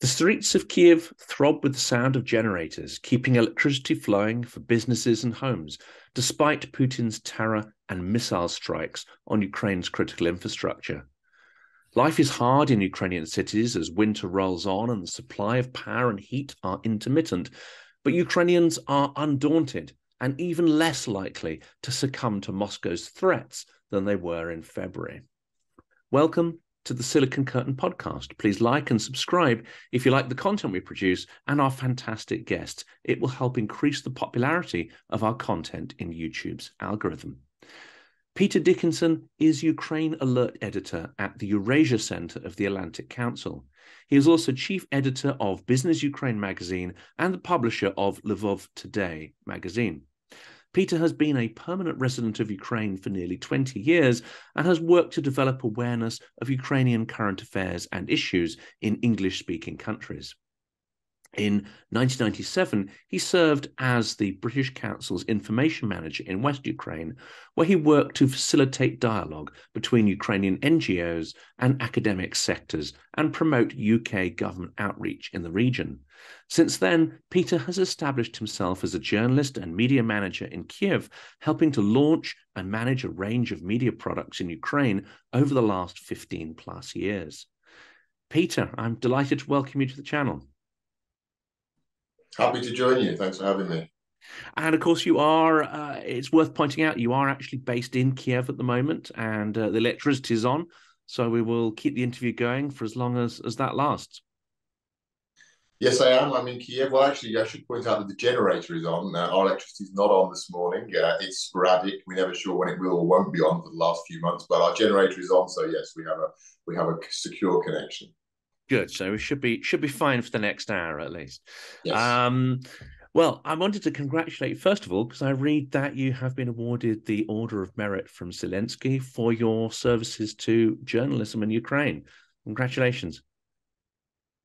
The streets of Kyiv throb with the sound of generators, keeping electricity flowing for businesses and homes, despite Putin's terror and missile strikes on Ukraine's critical infrastructure. Life is hard in Ukrainian cities as winter rolls on and the supply of power and heat are intermittent, but Ukrainians are undaunted and even less likely to succumb to Moscow's threats than they were in February. Welcome to the Silicon Curtain Podcast. Please like and subscribe if you like the content we produce and our fantastic guests. It will help increase the popularity of our content in YouTube's algorithm. Peter Dickinson is Ukraine Alert editor at the Eurasia Centre of the Atlantic Council. He is also chief editor of Business Ukraine Magazine and the publisher of Lviv Today Magazine. Peter has been a permanent resident of Ukraine for nearly 20 years and has worked to develop awareness of Ukrainian current affairs and issues in English-speaking countries. In 1997, he served as the British Council's information manager in West Ukraine, where he worked to facilitate dialogue between Ukrainian NGOs and academic sectors and promote UK government outreach in the region. Since then, Peter has established himself as a journalist and media manager in Kyiv, helping to launch and manage a range of media products in Ukraine over the last 15 plus years. Peter, I'm delighted to welcome you to the channel. Happy to join you. Thanks for having me. And of course, you are, it's worth pointing out, you are actually based in Kyiv at the moment, and the electricity is on. So we will keep the interview going for as long as that lasts. Yes, I am. I'm in Kyiv. Well, actually, I should point out that the generator is on. Our electricity is not on this morning. It's sporadic. We're never sure when it will or won't be on for the last few months, but our generator is on. So yes, we have a secure connection. Good. So we should be fine for the next hour at least. Yes. Well, I wanted to congratulate you, first of all, because I read that you have been awarded the Order of Merit from Zelensky for your services to journalism in Ukraine. Congratulations.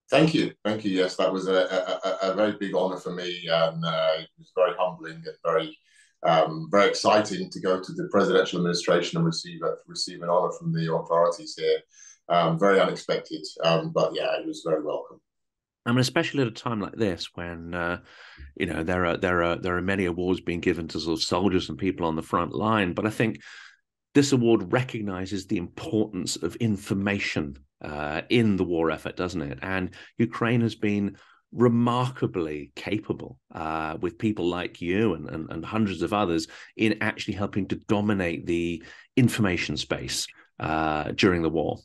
Thank you. Thank you. Yes, that was a very big honor for me. And it was very humbling and very exciting to go to the presidential administration and receive an honor from the authorities here. Very unexpected, but yeah, it was very welcome. I mean, especially at a time like this, when you know, there are many awards being given to sort of soldiers and people on the front line, but I think this award recognizes the importance of information in the war effort, doesn't it? And Ukraine has been remarkably capable with people like you and hundreds of others in actually helping to dominate the information space during the war.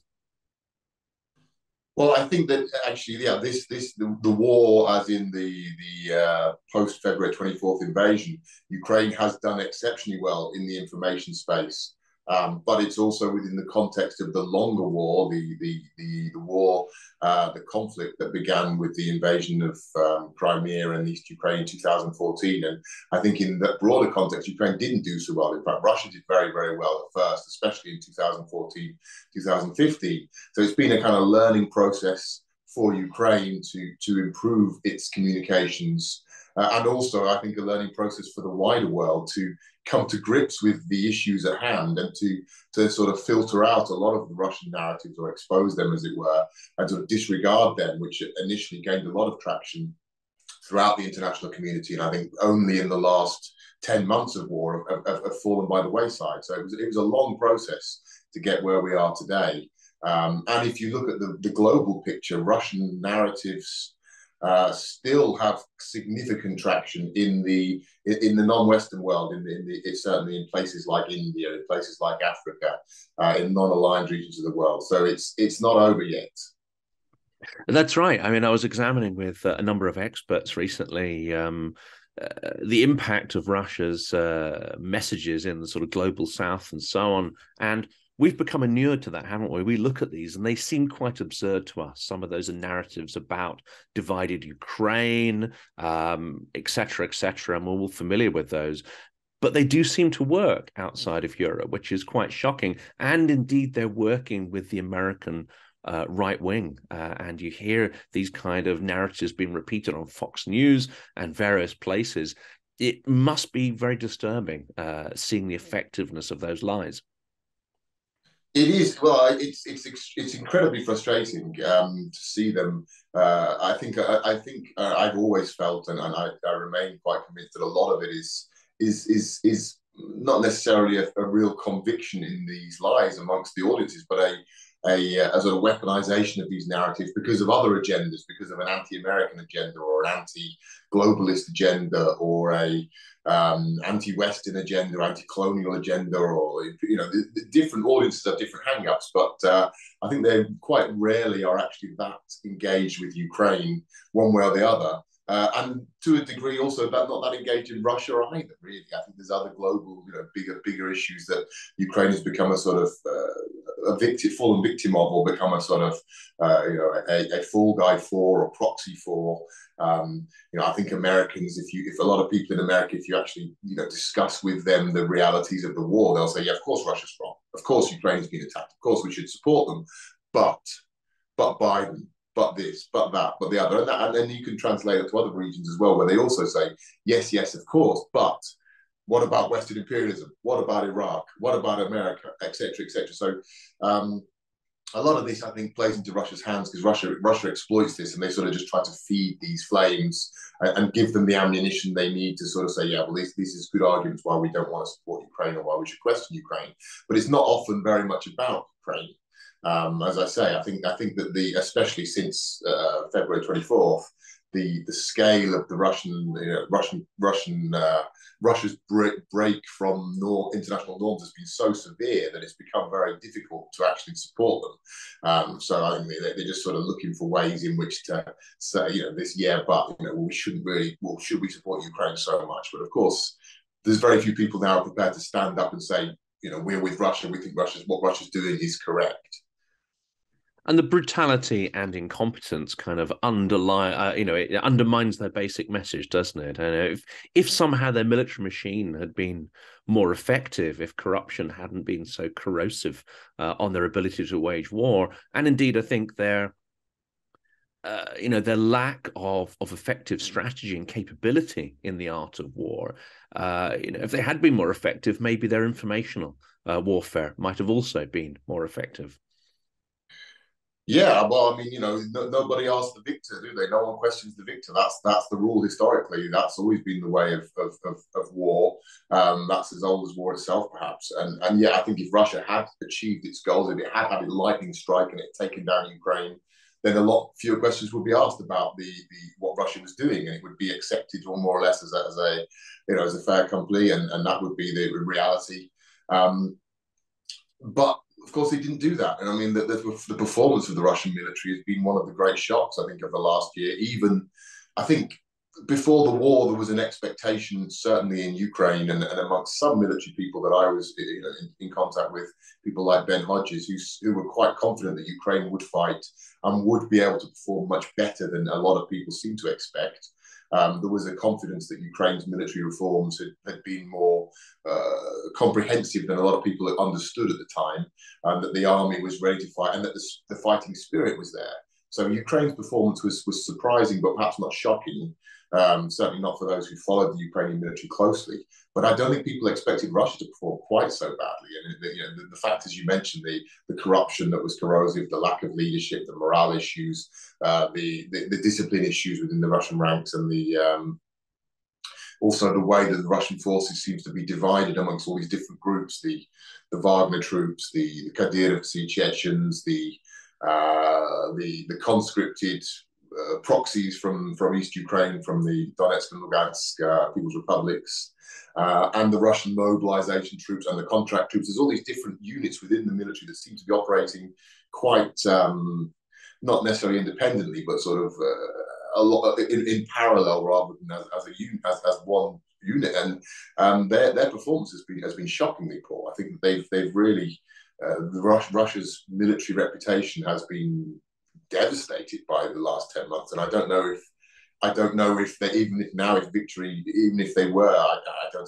Well, I think that actually, yeah, the war, as in the post-February 24th invasion, Ukraine has done exceptionally well in the information space. But it's also within the context of the longer war, the conflict that began with the invasion of Crimea and East Ukraine in 2014. And I think in that broader context, Ukraine didn't do so well. In fact, Russia did very, very well at first, especially in 2014, 2015. So it's been a kind of learning process for Ukraine to improve its communications. And also, I think, a learning process for the wider world to come to grips with the issues at hand and to sort of filter out a lot of the Russian narratives or expose them, as it were, and sort of disregard them, which initially gained a lot of traction throughout the international community. And I think only in the last 10 months of war have fallen by the wayside. So it was a long process to get where we are today. And if you look at the global picture, Russian narratives still have significant traction in the non-Western world, certainly in places like India, in places like Africa, in non-aligned regions of the world. So it's not over yet. That's right. I mean, I was examining with a number of experts recently the impact of Russia's messages in the sort of global south and so on, and we've become inured to that, haven't we? We look at these and they seem quite absurd to us. Some of those are narratives about divided Ukraine, et cetera, and we're all familiar with those. But they do seem to work outside of Europe, which is quite shocking. And indeed, they're working with the American right wing. And you hear these kind of narratives being repeated on Fox News and various places. It must be very disturbing seeing the effectiveness of those lies. It is, well, it's incredibly frustrating to see them. I think I've always felt, and I remain quite convinced that a lot of it is not necessarily a real conviction in these lies amongst the audiences, but a sort of weaponization of these narratives because of other agendas, because of an anti-American agenda or an anti-globalist agenda or a anti-Western agenda, anti-colonial agenda, or, you know, the different audiences have different hang-ups, but I think they quite rarely are actually that engaged with Ukraine one way or the other. And to a degree, also, not that engaged in Russia either, really. I think there's other global, you know, bigger issues that Ukraine has become a sort of fallen victim of, or become a sort of, a fall guy for, or proxy for. I think Americans, if a lot of people in America, if you actually, discuss with them the realities of the war, they'll say, yeah, of course Russia's wrong. Of course Ukraine's been attacked. Of course we should support them. But Biden. But this, but that, but the other. And then you can translate it to other regions as well, where they also say, yes, yes, of course, but what about Western imperialism? What about Iraq? What about America? Et cetera, et cetera. So a lot of this, I think, plays into Russia's hands because Russia exploits this, and they sort of just try to feed these flames and give them the ammunition they need to sort of say, yeah, well, this is good arguments why we don't want to support Ukraine or why we should question Ukraine. But it's not often very much about Ukraine. As I say, I think that especially since February 24th, the scale of the Russia's break from international norms has been so severe that it's become very difficult to actually support them. So I think they're just sort of looking for ways in which to say, we shouldn't really. Well, should we support Ukraine so much? But of course, there's very few people now prepared to stand up and say, we're with Russia. We think what Russia's doing is correct. And the brutality and incompetence kind of it undermines their basic message, doesn't it? And if somehow their military machine had been more effective, if corruption hadn't been so corrosive on their ability to wage war, and indeed, I think their lack of effective strategy and capability in the art of war. If they had been more effective, maybe their informational warfare might have also been more effective. Yeah, well, nobody asks the victor, do they? No one questions the victor. That's the rule historically. That's always been the way of war. That's as old as war itself, perhaps. And I think if Russia had achieved its goals, if it had had a lightning strike and it taken down Ukraine, then a lot fewer questions would be asked about what Russia was doing, and it would be accepted or more or less as a fait accompli, and that would be the reality. But of course, they didn't do that, and the performance of the Russian military has been one of the great shocks, I think, of the last year. Even I think before the war, there was an expectation, certainly in Ukraine and amongst some military people that I was in contact with, people like Ben Hodges, who were quite confident that Ukraine would fight and would be able to perform much better than a lot of people seem to expect. There was a confidence that Ukraine's military reforms had been more comprehensive than a lot of people had understood at the time, and that the army was ready to fight and that the fighting spirit was there. So Ukraine's performance was surprising, but perhaps not shocking. Certainly not for those who followed the Ukrainian military closely. But I don't think people expected Russia to perform quite so badly. And the fact, as you mentioned, the corruption that was corrosive, the lack of leadership, the morale issues, the discipline issues within the Russian ranks, and also the way that the Russian forces seems to be divided amongst all these different groups, the Wagner troops, the Kadyrovsky Chechens, the conscripted proxies from East Ukraine, from the Donetsk and Lugansk People's Republics, and the Russian mobilization troops and the contract troops. There's all these different units within the military that seem to be operating quite, not necessarily independently, but sort of a lot in parallel rather than as one unit. And their performance has been shockingly poor. I think that they've really Russia's military reputation has been devastated by the last 10 months, and I don't know if they, I don't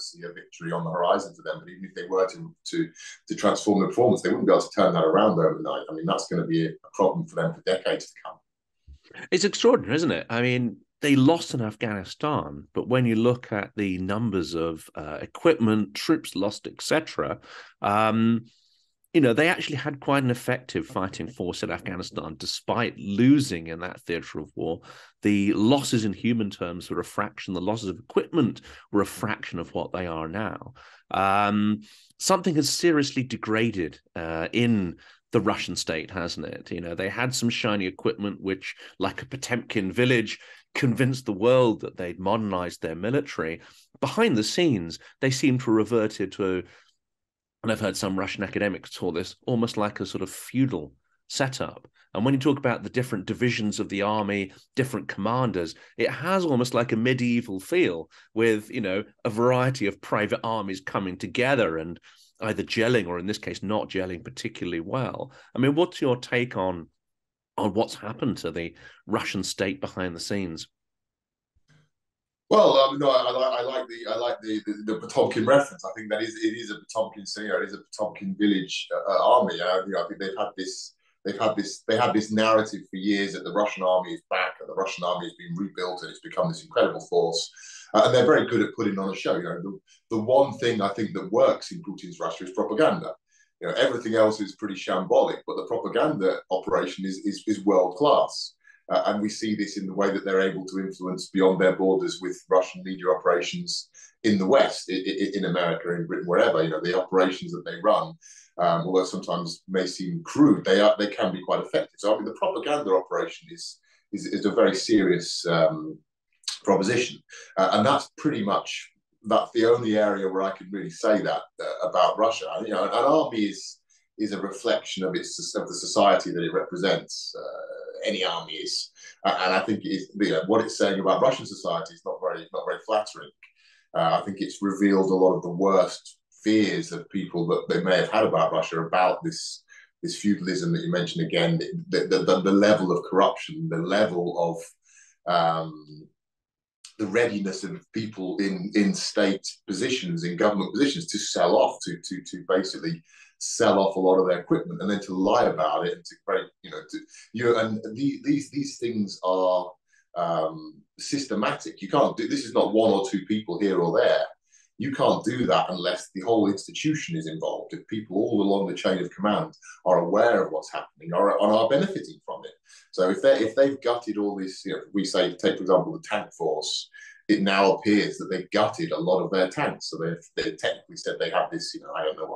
see a victory on the horizon for them. But even if they were to transform their performance, they wouldn't be able to turn that around overnight. That's going to be a problem for them for decades to come. It's extraordinary, isn't it? They lost in Afghanistan, but when you look at the numbers of equipment, troops lost, etc., you know, they actually had quite an effective fighting force in Afghanistan, despite losing in that theater of war. The losses in human terms were a fraction. The losses of equipment were a fraction of what they are now. Something has seriously degraded in the Russian state, hasn't it? You know, they had some shiny equipment, which, like a Potemkin village, convinced the world that they'd modernized their military. Behind the scenes, they seem to have reverted to, and I've heard some Russian academics call this almost like a sort of feudal setup. And when you talk about the different divisions of the army, different commanders, it has almost like a medieval feel with, you know, a variety of private armies coming together and either gelling or, in this case, not gelling particularly well. I mean, what's your take on what's happened to the Russian state behind the scenes? Well, I like the Potemkin reference. I think that it is a Potemkin scenario. It is a Potemkin village army. I think they had this narrative for years that the Russian army is back and the Russian army has been rebuilt and it's become this incredible force. And they're very good at putting on a show. You know, the one thing I think that works in Putin's Russia is propaganda. You know, everything else is pretty shambolic, but the propaganda operation is world class. And we see this in the way that they're able to influence beyond their borders with Russian media operations in the West, in America, in Britain, wherever. You know, the operations that they run, although sometimes may seem crude, they can be quite effective. So I mean, the propaganda operation is a very serious proposition, and that's pretty much that's the only area where I can really say that about Russia. You know, an army is a reflection of the society that it represents. Any army is, and I think what it's saying about Russian society is not very flattering. I think it's revealed a lot of the worst fears of people that they may have had about Russia, about this feudalism that you mentioned again, the level of corruption, the level of the readiness of people in state positions, in government positions, to sell off, to basically sell off a lot of their equipment and then to lie about it and to break, and these things are systematic. You can't do this. Is not one or two people here or there. You can't do that unless the whole institution is involved. If people all along the chain of command are aware of what's happening and are benefiting from it. So if they've gutted all this, you know, we say, take for example the tank force. It now appears that they gutted a lot of their tanks. So they technically said they have this,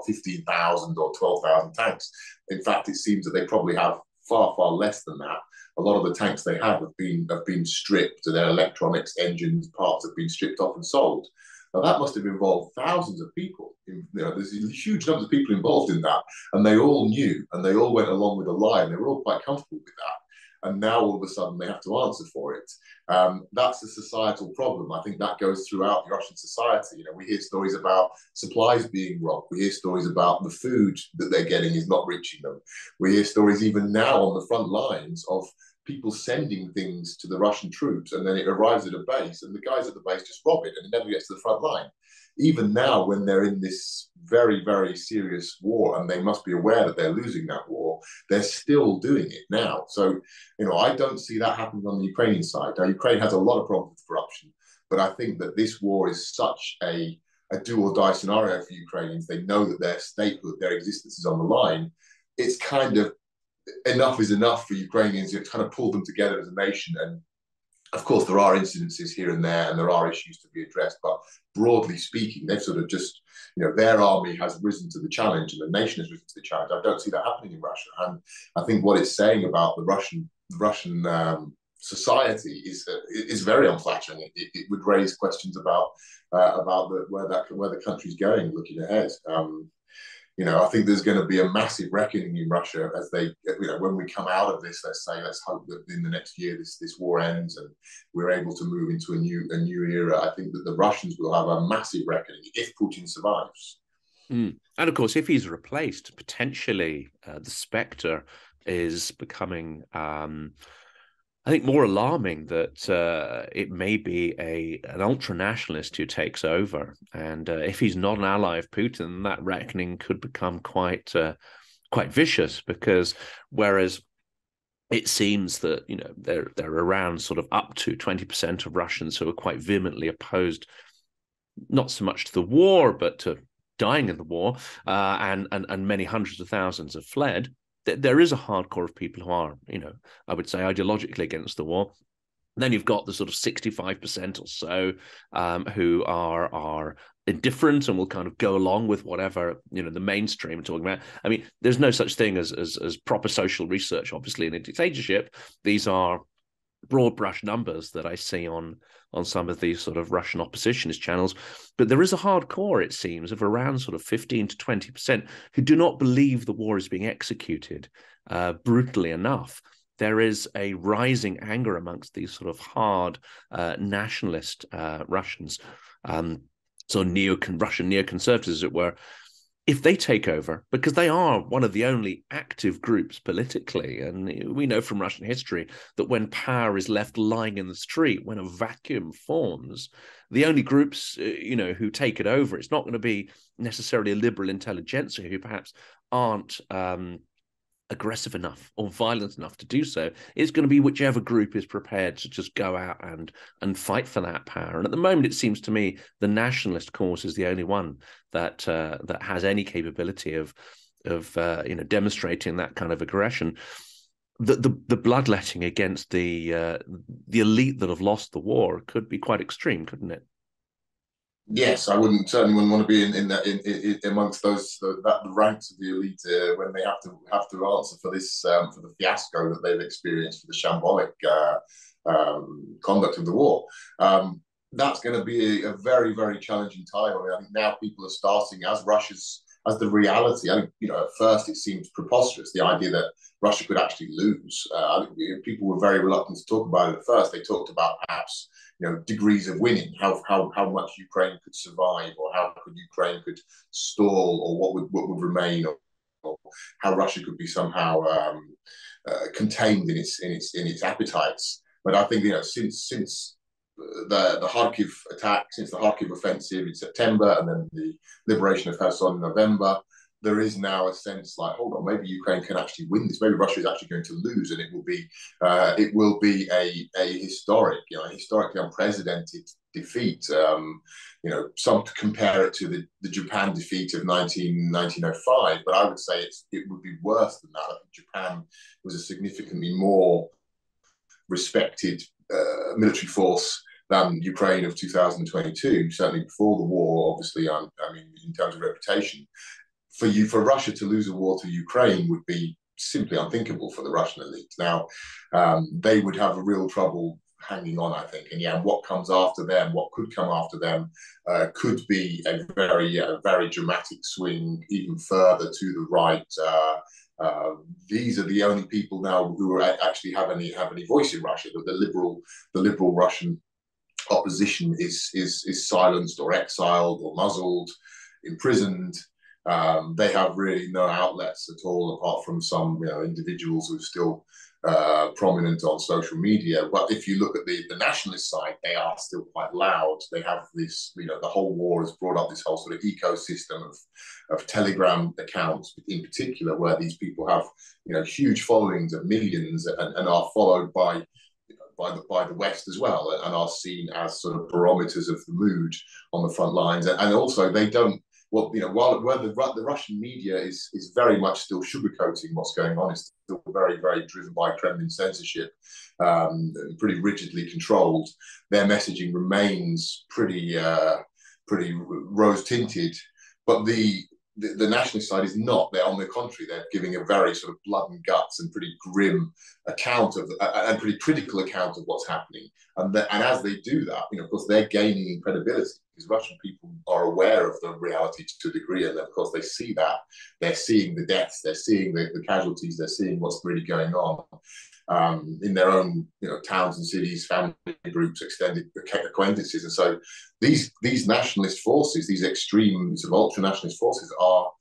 15,000 or 12,000 tanks. In fact, it seems that they probably have far less than that. A lot of the tanks they have been stripped, and their electronics, engines, parts have been stripped off and sold. Now that must have involved thousands of people. There's huge numbers of people involved in that, and they all knew, and they all went along with the lie, and they were all quite comfortable with that. And now all of a sudden they have to answer for it. That's a societal problem. I think that goes throughout Russian society. You know, we hear stories about supplies being robbed. We hear stories about the food that they're getting is not reaching them. We hear stories even now on the front lines of people sending things to the Russian troops, and then it arrives at a base, and the guys at the base just rob it, and it never gets to the front line. Even now, when they're in this very, very serious war, and they must be aware that they're losing that war, they're still doing it now. So, I don't see that happening on the Ukrainian side. Now, Ukraine has a lot of problems with corruption, but I think that this war is such a do-or-die scenario for Ukrainians. They know that their statehood, their existence is on the line. It's kind of enough is enough for Ukrainians to kind of pull them together as a nation. And of course, there are incidences here and there, and there are issues to be addressed. But broadly speaking, they've sort of just, their army has risen to the challenge, and the nation has risen to the challenge. I don't see that happening in Russia. And I think what it's saying about the Russian society is very unflattering. It would raise questions about where the country's going, looking ahead. I think there's going to be a massive reckoning in Russia as they, when we come out of this, let's hope that in the next year this war ends and we're able to move into a new era. I think that the Russians will have a massive reckoning if Putin survives. Mm. And of course, if he's replaced, potentially the spectre is becoming, I think, more alarming that it may be an ultra-nationalist who takes over. And if he's not an ally of Putin, that reckoning could become quite vicious, because whereas it seems that, they're around sort of up to 20% of Russians who are quite vehemently opposed, not so much to the war, but to dying in the war, and many hundreds of thousands have fled. There is a hardcore of people who are, you know, I would say ideologically against the war. And then you've got the sort of 65% or so who are indifferent and will kind of go along with whatever, you know, the mainstream are talking about. I mean, there's no such thing as proper social research, obviously, in a dictatorship. These are broad brush numbers that I see on some of these sort of Russian oppositionist channels. But there is a hardcore, it seems, of around sort of 15 to 20% who do not believe the war is being executed brutally enough. There is a rising anger amongst these sort of hard nationalist Russians, so Russian neoconservatives, as it were. If they take over, because they are one of the only active groups politically, and we know from Russian history that when power is left lying in the street, when a vacuum forms, the only groups, you know, who take it over, it's not going to be necessarily a liberal intelligentsia who perhaps aren't aggressive enough or violent enough to do so. It's going to be whichever group is prepared to just go out and fight for that power. And at the moment, it seems to me the nationalist cause is the only one that that has any capability of you know, demonstrating that kind of aggression. The bloodletting against the elite that have lost the war could be quite extreme, couldn't it? Yes, I certainly wouldn't want to be in amongst the ranks of the elite when they have to answer for this for the fiasco that they've experienced, for the shambolic conduct of the war. That's going to be a very, very challenging time. I mean, I think now people are starting as the reality. I think, you know, at first it seemed preposterous, the idea that Russia could actually lose. I think people were very reluctant to talk about it at first. They talked about perhaps, you know, degrees of winning, how much Ukraine could survive, or how Ukraine could stall, or what would remain, or how Russia could be somehow contained in its appetites. But I think, you know, since the Kharkiv attack, since the Kharkiv offensive in September, and then the liberation of Kherson in November, there is now a sense like, hold on, maybe Ukraine can actually win this. Maybe Russia is actually going to lose, and it will be a historic, you know, historically unprecedented defeat. You know, some compare it to the Japan defeat of 1905, but I would say it would be worse than that. I think Japan was a significantly more respected military force than Ukraine of 2022, certainly before the war. Obviously, I mean, in terms of reputation. For Russia to lose a war to Ukraine would be simply unthinkable for the Russian elite. Now, they would have a real trouble hanging on, I think. And yeah, what comes after them, what could come after them, could be a very dramatic swing even further to the right. These are the only people now who actually have any voice in Russia. The liberal Russian opposition is silenced or exiled or muzzled, imprisoned. They have really no outlets at all, apart from some, you know, individuals who are still prominent on social media. But if you look at the nationalist side, they are still quite loud. They have this, you know, the whole war has brought up this whole sort of ecosystem of Telegram accounts in particular, where these people have, you know, huge followings of millions and are followed by the West as well, and are seen as sort of barometers of the mood on the front lines. And also they don't. Well, you know, while the Russian media is very much still sugarcoating what's going on, it's still very, very driven by Kremlin censorship, pretty rigidly controlled. Their messaging remains pretty rose-tinted, but the nationalist side is not. They're, on the contrary, they're giving a very sort of blood and guts and pretty grim account and pretty critical account of what's happening. And as they do that, you know, of course, they're gaining in credibility, because Russian people are aware of the reality to a degree, and of course they see that. They're seeing the deaths, they're seeing the casualties, they're seeing what's really going on in their own, you know, towns and cities, family groups, extended acquaintances. And so these nationalist forces, these extreme sort of ultra-nationalist forces are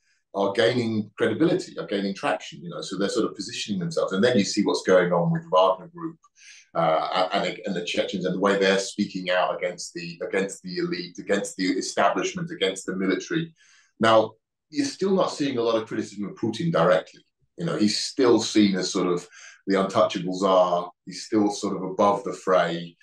gaining credibility, are gaining traction, you know, so they're sort of positioning themselves. And then you see what's going on with Wagner Group and the Chechens, and the way they're speaking out against the elite, against the establishment, against the military. Now, you're still not seeing a lot of criticism of Putin directly. You know, he's still seen as sort of the untouchables are. He's still sort of above the fray.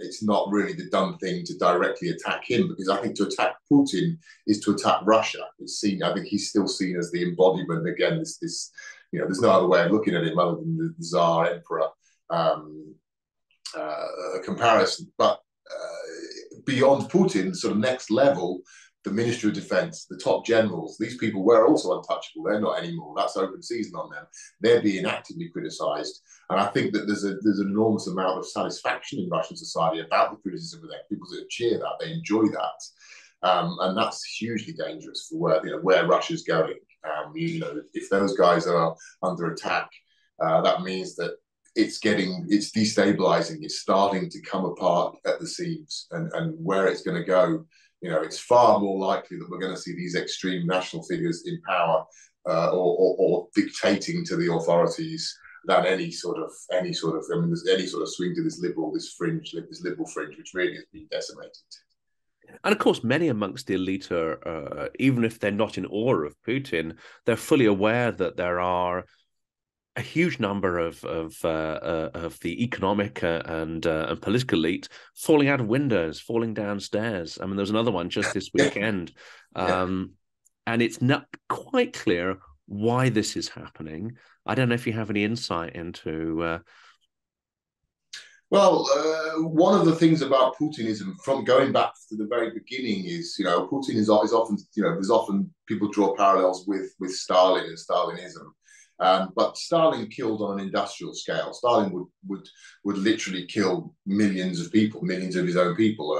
It's not really the done thing to directly attack him, because I think to attack Putin is to attack Russia. It's seen. I think he's still seen as the embodiment. Again, this you know, there's no other way of looking at him other than the Tsar Emperor comparison. But beyond Putin, sort of next level, the Ministry of Defence, the top generals, these people were also untouchable. They're not anymore. That's open season on them. They're being actively criticised. And I think that there's an enormous amount of satisfaction in Russian society about the criticism of that. People that cheer that, they enjoy that. And that's hugely dangerous for where Russia's going. If those guys are under attack, that means that it's destabilising. It's starting to come apart at the seams, and where it's going to go. It's far more likely that we're going to see these extreme national figures in power or dictating to the authorities than any sort of swing to this liberal fringe, which really has been decimated. And of course, many amongst the elite are, even if they're not in awe of Putin, they're fully aware that there are a huge number of the economic and political elite falling out of windows, falling downstairs. I mean, there was another one just this weekend, and it's not quite clear why this is happening. I don't know if you have any insight into. One of the things about Putinism, from going back to the very beginning, is Putin is often there's often people draw parallels with Stalin and Stalinism. But Stalin killed on an industrial scale. Stalin would literally kill millions of people, millions of his own people.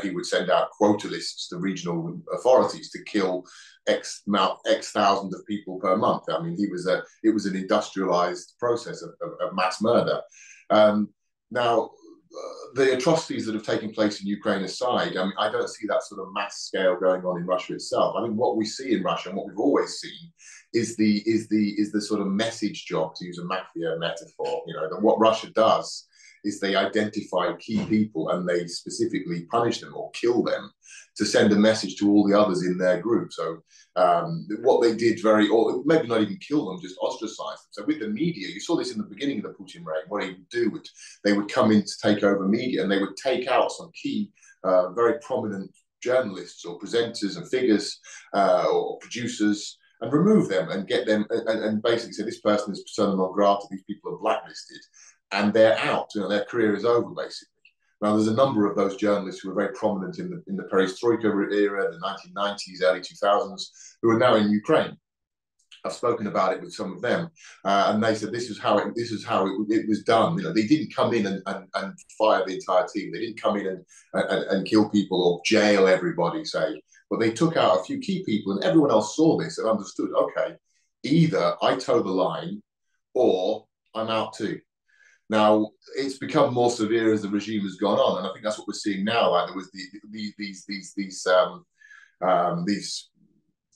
He would send out quota lists to regional authorities to kill X thousand of people per month. I mean, it was an industrialized process of mass murder. The atrocities that have taken place in Ukraine aside, I mean, I don't see that sort of mass scale going on in Russia itself. I mean, what we see in Russia and what we've always seen is the sort of message job, to use a mafia metaphor. That what Russia does is they identify key people and they specifically punish them or kill them to send a message to all the others in their group. So what they did or maybe not even kill them, just ostracize them. So with the media, you saw this in the beginning of the Putin reign. What he would do, they would come in to take over media, and they would take out some key, very prominent journalists or presenters and figures or producers, and remove them and get them and basically say, this person is persona non grata, these people are blacklisted. And they're out. Their career is over, basically. Now, there's a number of those journalists who were very prominent in the Perestroika era, the 1990s, early 2000s, who are now in Ukraine. I've spoken about it with some of them, and they said this is how it was done. They didn't come in and fire the entire team. They didn't come in and kill people or jail everybody, say. But they took out a few key people, and everyone else saw this and understood. Okay, either I toe the line, or I'm out too. Now, it's become more severe as the regime has gone on, and I think that's what we're seeing now. Like, there was these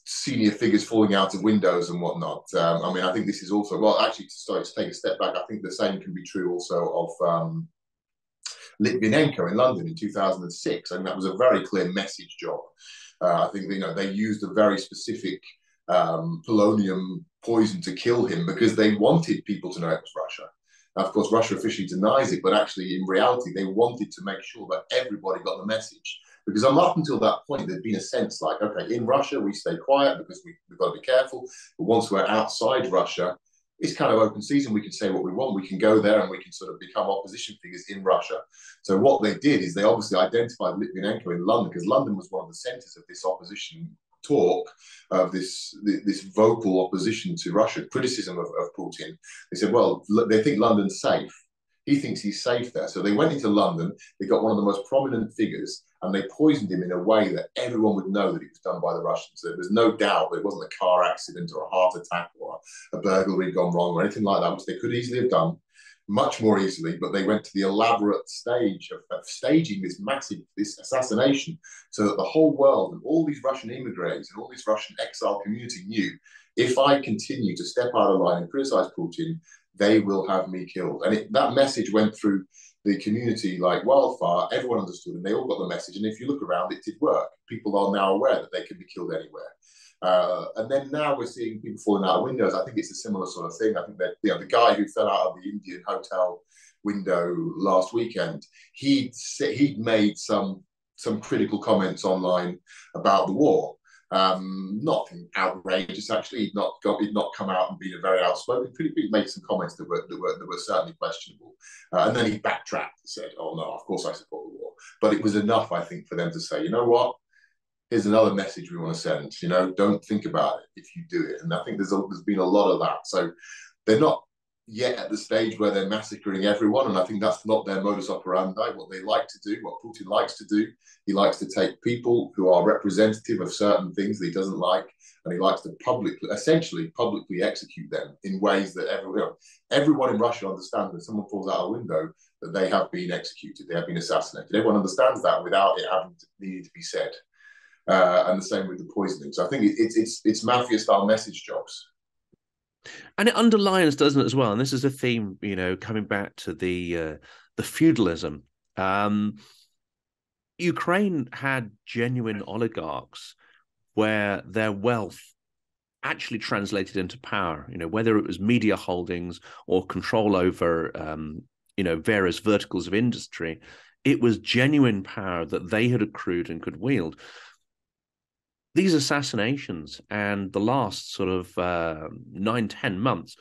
senior figures falling out of windows and whatnot. I think this is also to take a step back. I think the same can be true also of Litvinenko in London in 2006. I mean, that was a very clear message job. I think they used a very specific polonium poison to kill him because they wanted people to know it was Russia. Of course, Russia officially denies it, but actually, in reality, they wanted to make sure that everybody got the message. Because up until that point, there'd been a sense like, okay, in Russia, we stay quiet because we've got to be careful. But once we're outside Russia, it's kind of open season. We can say what we want. We can go there and we can sort of become opposition figures in Russia. So what they did is they obviously identified Litvinenko in London, because London was one of the centres of this opposition talk, of this vocal opposition to Russia, criticism of Putin. They said, well, they think London's safe. He thinks he's safe there. So they went into London, they got one of the most prominent figures, and they poisoned him in a way that everyone would know that it was done by the Russians. There was no doubt that it wasn't a car accident or a heart attack or a burglary gone wrong or anything like that, which they could easily have done, much more easily, but they went to the elaborate stage of staging this assassination so that the whole world and all these Russian immigrants and all this Russian exile community knew, if I continue to step out of line and criticize Putin, they will have me killed. And that message went through the community like wildfire. Everyone understood, and they all got the message. And if you look around, it did work. People are now aware that they can be killed anywhere. And then now we're seeing people falling out of windows. I think it's a similar sort of thing. I think that, you know, the guy who fell out of the Indian hotel window last weekend, he'd made some critical comments online about the war. Nothing outrageous, actually. He'd not come out and been a very outspoken critic. He made some comments that were certainly questionable, and then he backtracked and said, "Oh no, of course I support the war." But it was enough, I think, for them to say, "You know what? Here's another message we want to send. You know, don't think about it if you do it." And I think there's been a lot of that. So they're not yet at the stage where they're massacring everyone, and I think that's not their modus operandi. What they like to do, what Putin likes to do, he likes to take people who are representative of certain things that he doesn't like, and he likes to essentially publicly execute them in ways that everyone in Russia understands. When someone falls out a window, that they have been executed, they have been assassinated. Everyone understands that without it having needed to be said. And the same with the poisoning. So I think it's mafia-style message jobs. And it underlines, doesn't it, as well? And this is a theme, you know, coming back to the feudalism. Ukraine had genuine oligarchs where their wealth actually translated into power. You know, whether it was media holdings or control over, you know, various verticals of industry, it was genuine power that they had accrued and could wield. These assassinations and the last sort of 9-10 months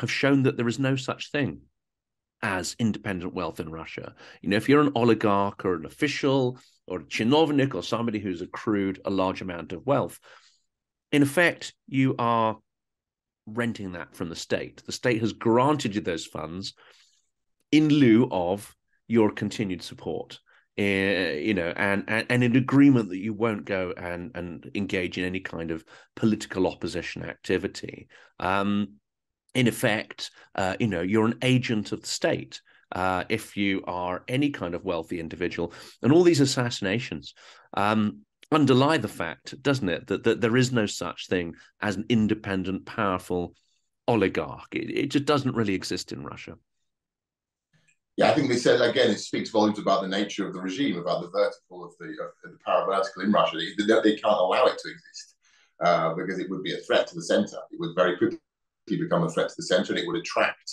have shown that there is no such thing as independent wealth in Russia. You know, if you're an oligarch or an official or a chinovnik or somebody who's accrued a large amount of wealth, in effect, you are renting that from the state. The state has granted you those funds in lieu of your continued support. You know, and in agreement that you won't go and engage in any kind of political opposition activity. In effect, you know, you're an agent of the state if you are any kind of wealthy individual. And all these assassinations underlie the fact, doesn't it, that there is no such thing as an independent, powerful oligarch. It just doesn't really exist in Russia. Yeah, I think this says, again, it speaks volumes about the nature of the regime, about the vertical of the power vertical in Russia. They can't allow it to exist because it would be a threat to the centre. It would very quickly become a threat to the centre, and it would attract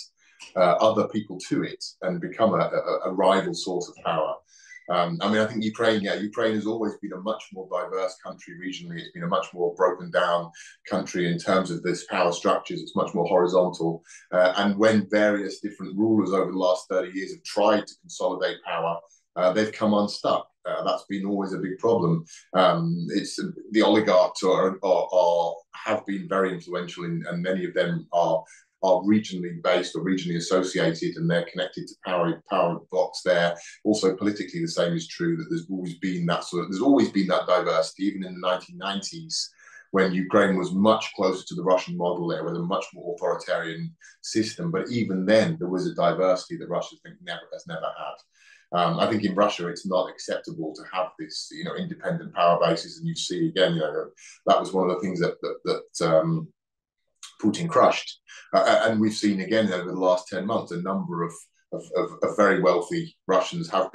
other people to it and become a rival source of power. I mean, I think Ukraine has always been a much more diverse country regionally. It's been a much more broken down country in terms of this power structures. It's much more horizontal. And when various different rulers over the last 30 years have tried to consolidate power, they've come unstuck. That's been always a big problem. It's the oligarchs have been very influential, and many of them are regionally based or regionally associated, and they're connected to power blocks there. Also, politically, the same is true, that there's always been that diversity, even in the 1990s, when Ukraine was much closer to the Russian model. There was a much more authoritarian system, but even then, there was a diversity that Russia has never had. I think in Russia, it's not acceptable to have this, you know, independent power bases, and you see again, you know, that was one of the things that Putin crushed. And we've seen again over the last 10 months, a number of very wealthy Russians have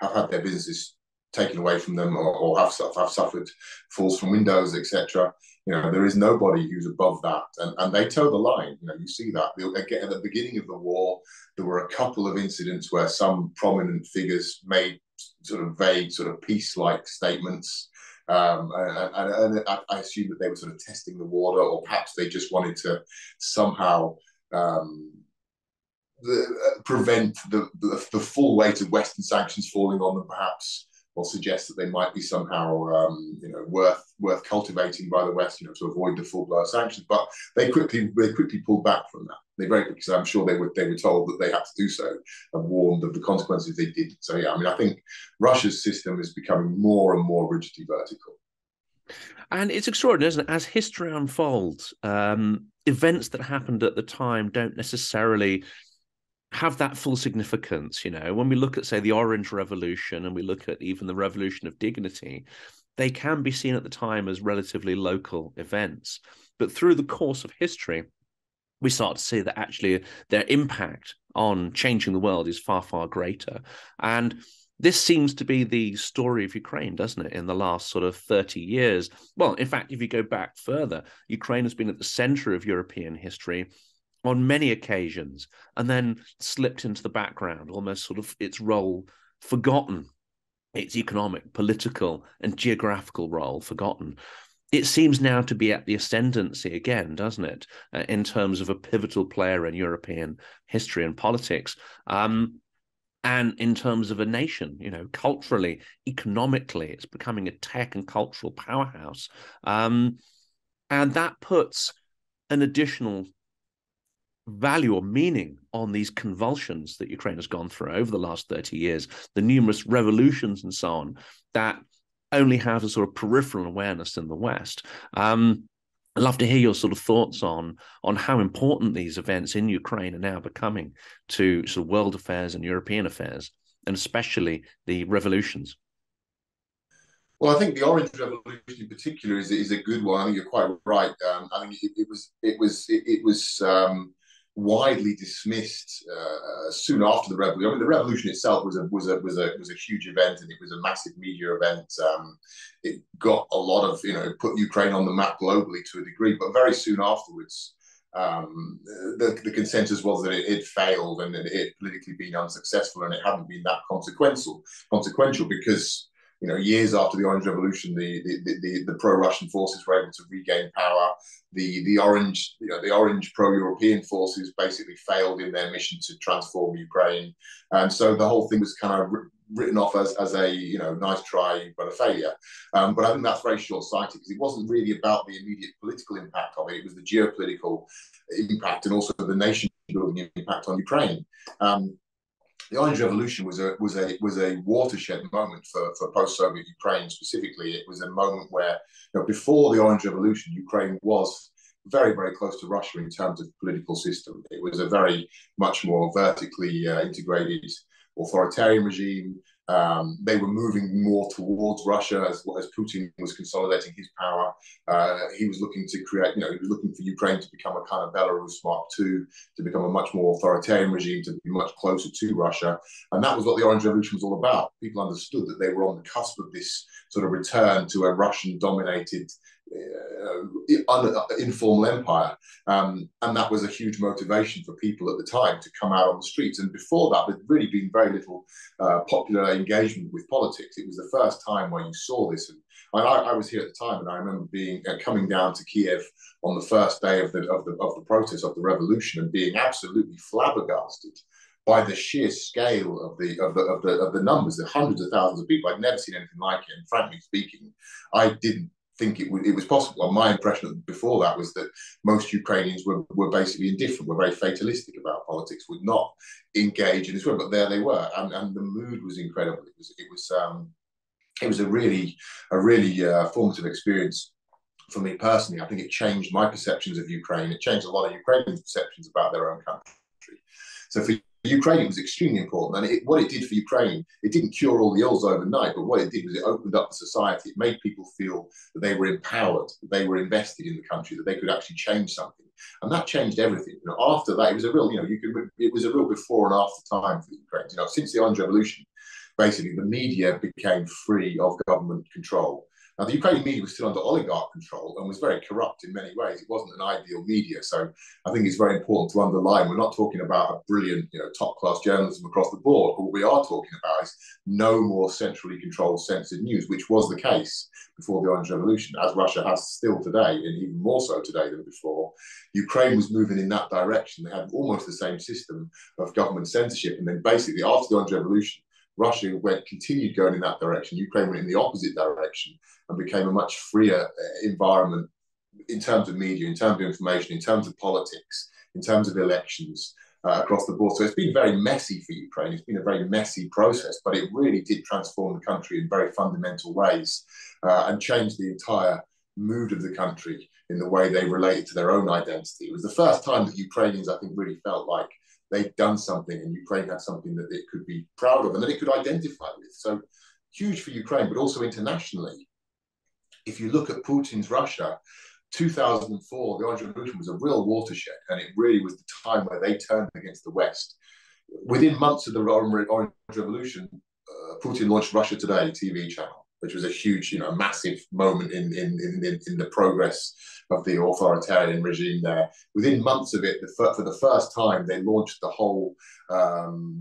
had their businesses taken away from them, or have suffered falls from windows, etc. You know, there is nobody who's above that, and they toe the line. You know, you see that again at the beginning of the war. There were a couple of incidents where some prominent figures made sort of vague, sort of peace-like statements. And I assume that they were sort of testing the water, or perhaps they just wanted to somehow prevent the full weight of Western sanctions falling on them, perhaps, or suggest that they might be somehow you know, worth cultivating by the West, you know, to avoid the full-blown sanctions. But they quickly pulled back from that. They very quickly, because I'm sure they were told that they had to do so, and warned of the consequences they did. So, yeah, I mean, I think Russia's system is becoming more and more rigidly vertical. And it's extraordinary, isn't it? As history unfolds, events that happened at the time don't necessarily have that full significance. You know, when we look at, say, the Orange Revolution, and we look at even the Revolution of Dignity, they can be seen at the time as relatively local events. But through the course of history, we start to see that actually their impact on changing the world is far, far greater. And This seems to be the story of Ukraine, doesn't it, in the last sort of 30 years. Well, in fact, if you go back further, Ukraine has been at the centre of European history on many occasions and then slipped into the background, almost sort of its role forgotten, its economic, political and geographical role forgotten. It seems now to be at the ascendancy again, doesn't it, in terms of a pivotal player in European history and politics. And in terms of a nation, you know, culturally, economically, it's becoming a tech and cultural powerhouse. And that puts an additional value or meaning on these convulsions that Ukraine has gone through over the last 30 years, the numerous revolutions and so on, that only have a sort of peripheral awareness in the West. I'd love to hear your sort of thoughts on how important these events in Ukraine are now becoming to sort of world affairs and European affairs, and especially the revolutions. Well, I think the Orange Revolution in particular is a good one. I think you're quite right. I mean, it was widely dismissed soon after the revolution. I mean, the revolution itself was a huge event, and it was a massive media event. It got a lot of, you know, it put Ukraine on the map globally to a degree. But very soon afterwards, the consensus was that it failed and that it had politically been unsuccessful, and it hadn't been that consequential because, you know, years after the Orange Revolution, the pro-Russian forces were able to regain power. The orange pro-European forces basically failed in their mission to transform Ukraine, and so the whole thing was kind of written off as a, you know, nice try but a failure. But I think that's very short-sighted, because it wasn't really about the immediate political impact of it. It was the geopolitical impact and also the nation-building impact on Ukraine. The Orange Revolution was a watershed moment for post-Soviet Ukraine specifically. It was a moment where, you know, before the Orange Revolution, Ukraine was very, very close to Russia in terms of political system. It was a very much more vertically integrated authoritarian regime. They were moving more towards Russia as Putin was consolidating his power. He was looking to create, you know, he was looking for Ukraine to become a kind of Belarus Mark II, to become a much more authoritarian regime, to be much closer to Russia. And that was what the Orange Revolution was all about. People understood that they were on the cusp of this sort of return to a Russian-dominated informal empire, and that was a huge motivation for people at the time to come out on the streets. And before that, there'd really been very little popular engagement with politics. It was the first time where you saw this, and I was here at the time, and I remember being coming down to Kyiv on the first day of the protest of the revolution and being absolutely flabbergasted by the sheer scale of the numbers, the hundreds of thousands of people. I'd never seen anything like it, and frankly speaking, I didn't think it was possible. And my impression before that was that most Ukrainians were basically indifferent, were very fatalistic about politics, would not engage in this world. But there they were, and the mood was incredible. It was a really formative experience for me personally. I think it changed my perceptions of Ukraine. It changed a lot of Ukrainians' perceptions about their own country. So for Ukraine, it was extremely important, and what it did for Ukraine, it didn't cure all the ills overnight, but what it did was it opened up the society. It made people feel that they were empowered, that they were invested in the country, that they could actually change something, and that changed everything. You know, after that, it was a real, you know, it was a real before and after time for the Ukraine. You know, since the Orange Revolution, basically the media became free of government control. Now, the Ukrainian media was still under oligarch control and was very corrupt in many ways. It wasn't an ideal media. So I think it's very important to underline, we're not talking about a brilliant, you know, top-class journalism across the board. But what we are talking about is no more centrally controlled, censored news, which was the case before the Orange Revolution, as Russia has still today, and even more so today than before. Ukraine was moving in that direction. They had almost the same system of government censorship. And then basically, after the Orange Revolution, Russia continued going in that direction. Ukraine went in the opposite direction and became a much freer environment in terms of media, in terms of information, in terms of politics, in terms of elections across the board. So it's been very messy for Ukraine. It's been a very messy process, but it really did transform the country in very fundamental ways and change the entire mood of the country in the way they related to their own identity. It was the first time that Ukrainians, I think, really felt like they'd done something, and Ukraine had something that it could be proud of and that it could identify with. So huge for Ukraine, but also internationally. If you look at Putin's Russia, 2004, the Orange Revolution was a real watershed, and it really was the time where they turned against the West. Within months of the Orange Revolution, Putin launched Russia Today TV channel, which was a huge, massive moment in the progress of the authoritarian regime there. Within months of it, for the first time, they launched the whole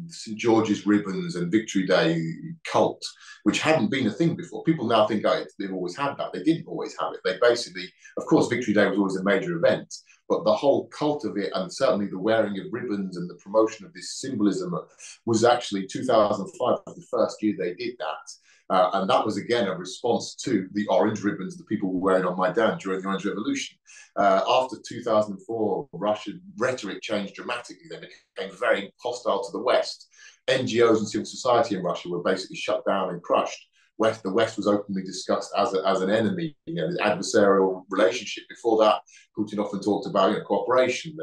St. George's ribbons and Victory Day cult, which hadn't been a thing before. People now think, oh, they've always had that. They didn't always have it. They basically, of course, Victory Day was always a major event, but the whole cult of it, and certainly the wearing of ribbons and the promotion of this symbolism, was actually 2005, the first year they did that. And that was, again, a response to the orange ribbons that people were wearing on Maidan during the Orange Revolution. After 2004, Russian rhetoric changed dramatically. They became very hostile to the West. NGOs and civil society in Russia were basically shut down and crushed. The West was openly discussed as an enemy, the adversarial relationship. Before that, Putin often talked about cooperation,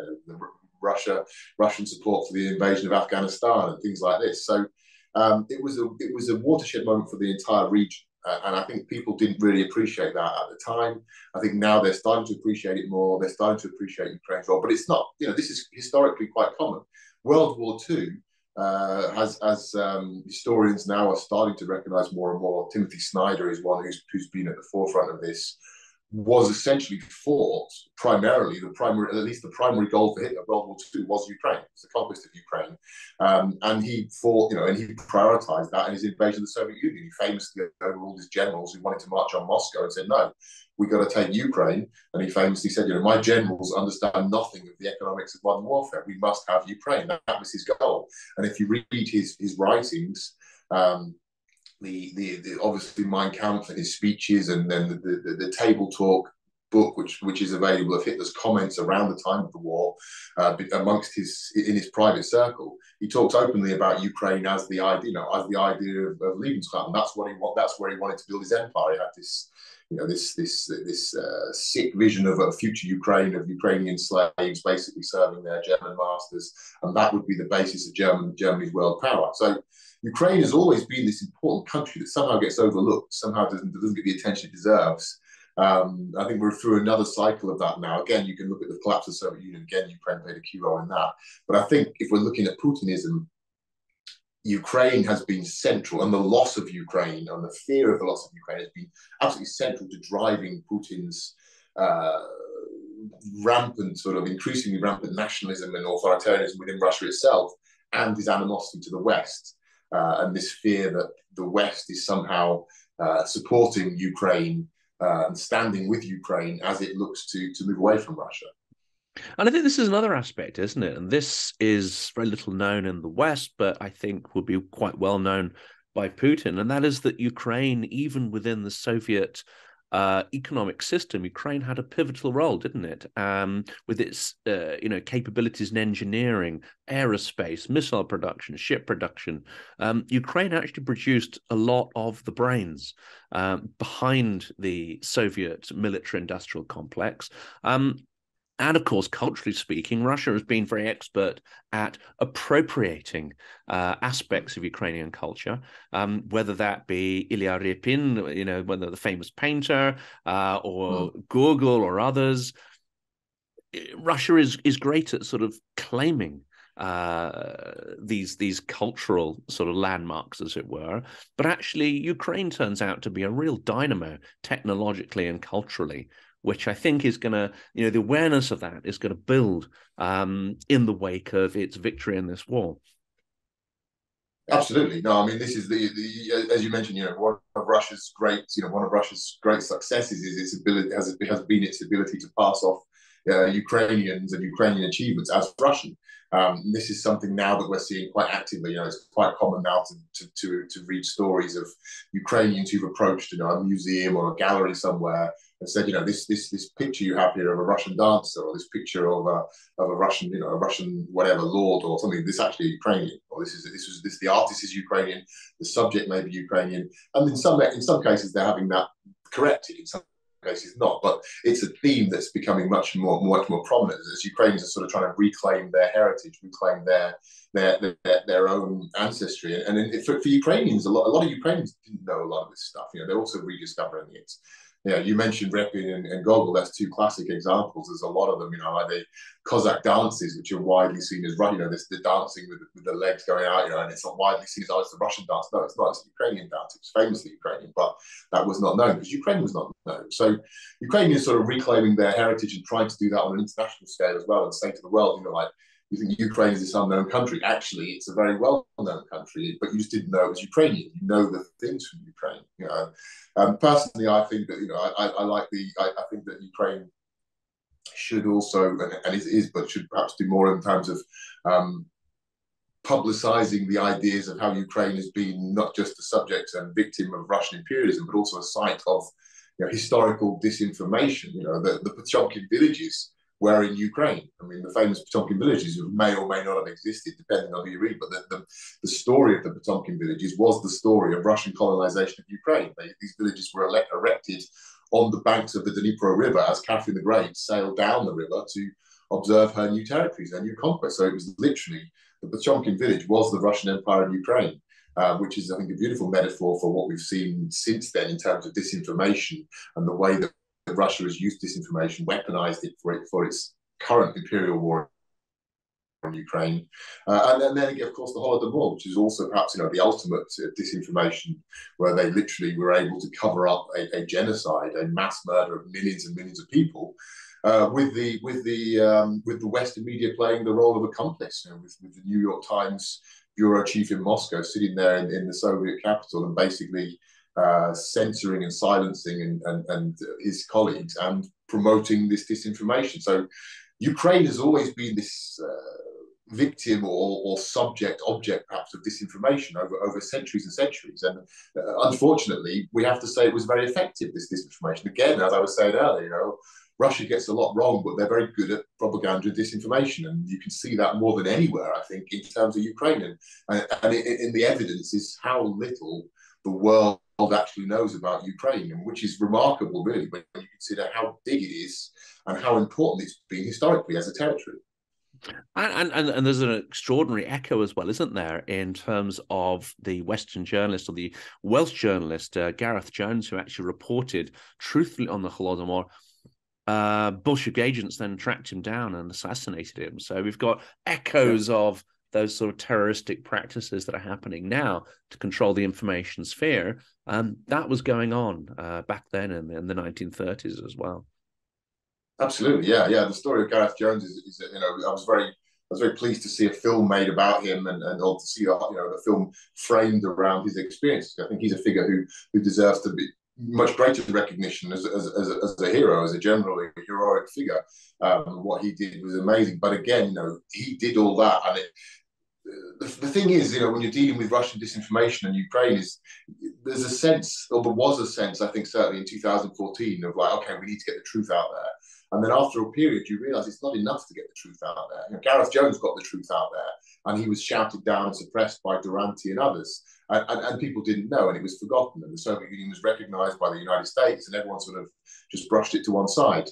Russian support for the invasion of Afghanistan and things like this. So it was a watershed moment for the entire region, and I think people didn't really appreciate that at the time. I think now they're starting to appreciate it more. They're starting to appreciate Ukraine's role, but it's not. This is historically quite common. World War II. As historians now are starting to recognise more and more, Timothy Snyder is one who's been at the forefront of this, was essentially fought primarily, the primary goal for Hitler of World War II was Ukraine. It was the conquest of Ukraine. And he fought, and he prioritised that in his invasion of the Soviet Union. He famously overruled his generals who wanted to march on Moscow and said, no, we've got to take Ukraine. And he famously said, my generals understand nothing of the economics of modern warfare. We must have Ukraine. That was his goal. And if you read his writings, the obviously Mein Kampf and his speeches, and then the Table Talk book, which is available, of Hitler's comments around the time of the war, in his private circle, he talks openly about Ukraine as the idea, of Lebensraum. That's where he wanted to build his empire. He had this, this sick vision of a future Ukraine, of Ukrainian slaves basically serving their German masters, and that would be the basis of Germany's world power. So Ukraine has always been this important country that somehow gets overlooked, somehow doesn't get the attention it deserves. I think we're through another cycle of that now. Again, you can look at the collapse of the Soviet Union. Again, Ukraine played a key role in that. But I think if we're looking at Putinism, Ukraine has been central, and the loss of Ukraine and the fear of the loss of Ukraine has been absolutely central to driving Putin's increasingly rampant nationalism and authoritarianism within Russia itself, and his animosity to the West. And this fear that the West is somehow supporting Ukraine and standing with Ukraine as it looks to move away from Russia. And I think this is another aspect, isn't it? And this is very little known in the West, but I think would be quite well known by Putin. And that is that Ukraine, even within the Soviet economic system, Ukraine had a pivotal role, didn't it? With its, capabilities in engineering, aerospace, missile production, ship production, Ukraine actually produced a lot of the brains behind the Soviet military-industrial complex. And of course, culturally speaking, Russia has been very expert at appropriating aspects of Ukrainian culture, whether that be Ilya Repin, whether the famous painter, or Gogol or others. Russia is great at sort of claiming these cultural sort of landmarks, as it were. But actually, Ukraine turns out to be a real dynamo technologically and culturally, which I think is going to, the awareness of that is going to build in the wake of its victory in this war. Absolutely. No, I mean, this is as you mentioned, one of Russia's great successes is its ability, has been its ability to pass off Ukrainians and Ukrainian achievements as Russian. This is something now that we're seeing quite actively. It's quite common now to read stories of Ukrainians who've approached a museum or a gallery somewhere and said, this picture you have here of a Russian dancer, or this picture of a Russian, a Russian whatever lord or something. This is actually Ukrainian, or this is the artist is Ukrainian, the subject may be Ukrainian, and in some cases they're having that corrected. In some cases not, but it's a theme that's becoming much more prominent as Ukrainians are sort of trying to reclaim their heritage, reclaim their own ancestry. And for Ukrainians, a lot of Ukrainians didn't know a lot of this stuff. They're also rediscovering it. Yeah, you mentioned Repin and Gogol. That's two classic examples. There's a lot of them, you know, like the Cossack dances, which are widely seen as, you know, this, the dancing with the legs going out, you know, and it's not widely seen as, oh, it's the Russian dance. No, it's not. It's Ukrainian dance. It's famously Ukrainian, but that was not known because Ukraine was not known. So Ukrainians sort of reclaiming their heritage and trying to do that on an international scale as well and say to the world, you know, like, you think Ukraine is this unknown country. Actually, it's a very well-known country, but you just didn't know it was Ukrainian. You know the things from Ukraine. You know, personally, I think that, you know, I think that Ukraine should also, and it is, but should perhaps do more in terms of publicizing the ideas of how Ukraine has been not just a subject and victim of Russian imperialism, but also a site of, you know, historical disinformation. You know, the Potemkin villages were in Ukraine. I mean, the famous Potemkin villages may or may not have existed, depending on who you read, but the story of the Potemkin villages was the story of Russian colonization of Ukraine. These villages were erected on the banks of the Dnipro River as Catherine the Great sailed down the river to observe her new territories, her new conquest. So it was literally, the Potemkin village was the Russian Empire in Ukraine, which is, I think, a beautiful metaphor for what we've seen since then in terms of disinformation and the way that Russia has used disinformation, weaponized it for its current imperial war on Ukraine. And then of course, the Holodomor, which is also perhaps, you know, the ultimate disinformation, where they literally were able to cover up a genocide, a mass murder of millions and millions of people, with the Western media playing the role of accomplice, you know, with the New York Times bureau chief in Moscow sitting there in the Soviet capital and basically censoring and silencing and his colleagues and promoting this disinformation. So Ukraine has always been this victim or object perhaps of disinformation over centuries and centuries. And unfortunately, we have to say it was very effective, this disinformation. Again, as I was saying earlier, you know, Russia gets a lot wrong, but they're very good at propaganda and disinformation. And you can see that more than anywhere, I think, in terms of Ukraine. And in the evidence is how little the world actually knows about Ukraine, and which is remarkable, really, when you consider how big it is and how important it's been historically as a territory. And there's an extraordinary echo as well, isn't there, in terms of the Western journalist, or the Welsh journalist, Gareth Jones, who actually reported truthfully on the Holodomor. Bolshevik agents then tracked him down and assassinated him. So we've got echoes of those sort of terroristic practices that are happening now to control the information sphere. That was going on back then in the 1930s as well. Absolutely, yeah. The story of Gareth Jones is that, you know, I was very pleased to see a film made about him and to see, you know, the film framed around his experiences. I think he's a figure who deserves to be much greater recognition as a hero, as a general, a heroic figure. What he did was amazing. But again, you know, he did all that, and the thing is, you know, when you're dealing with Russian disinformation and Ukraine, there was a sense, I think, certainly in 2014, of like, okay, we need to get the truth out there. And then after a period, you realise it's not enough to get the truth out there. You know, Gareth Jones got the truth out there, and he was shouted down and suppressed by Durante and others. And people didn't know, and it was forgotten. And the Soviet Union was recognised by the United States, and everyone sort of just brushed it to one side.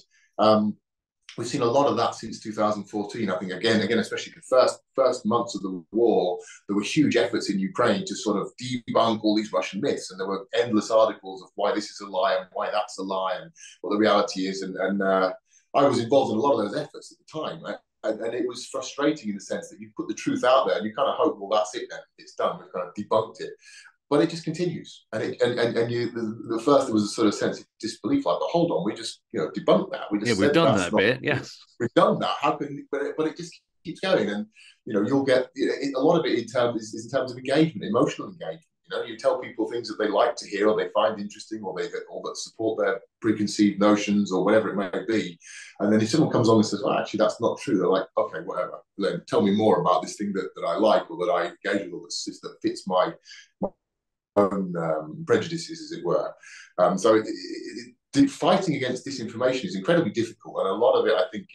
We've seen a lot of that since 2014. I think again, especially the first months of the war, there were huge efforts in Ukraine to sort of debunk all these Russian myths, and there were endless articles of why this is a lie and why that's a lie and what the reality is. And I was involved in a lot of those efforts at the time, right? And it was frustrating in the sense that you put the truth out there and you kind of hope, well, that's it then, it's done, we've kind of debunked it. But it just continues. And first there was a sort of sense of disbelief, like, but hold on, we just, you know, debunked that. We've done that. How can, but it just keeps going. And, you know, you'll get, you know, a lot of it is in terms of engagement, emotional engagement. You know, you tell people things that they like to hear or they find interesting or that support their preconceived notions or whatever it may be. And then if someone comes on and says, well, actually, that's not true, they're like, okay, whatever. Then tell me more about this thing that I like or that I engage with or that fits my own prejudices, as it were. So fighting against disinformation is incredibly difficult. And a lot of it, I think,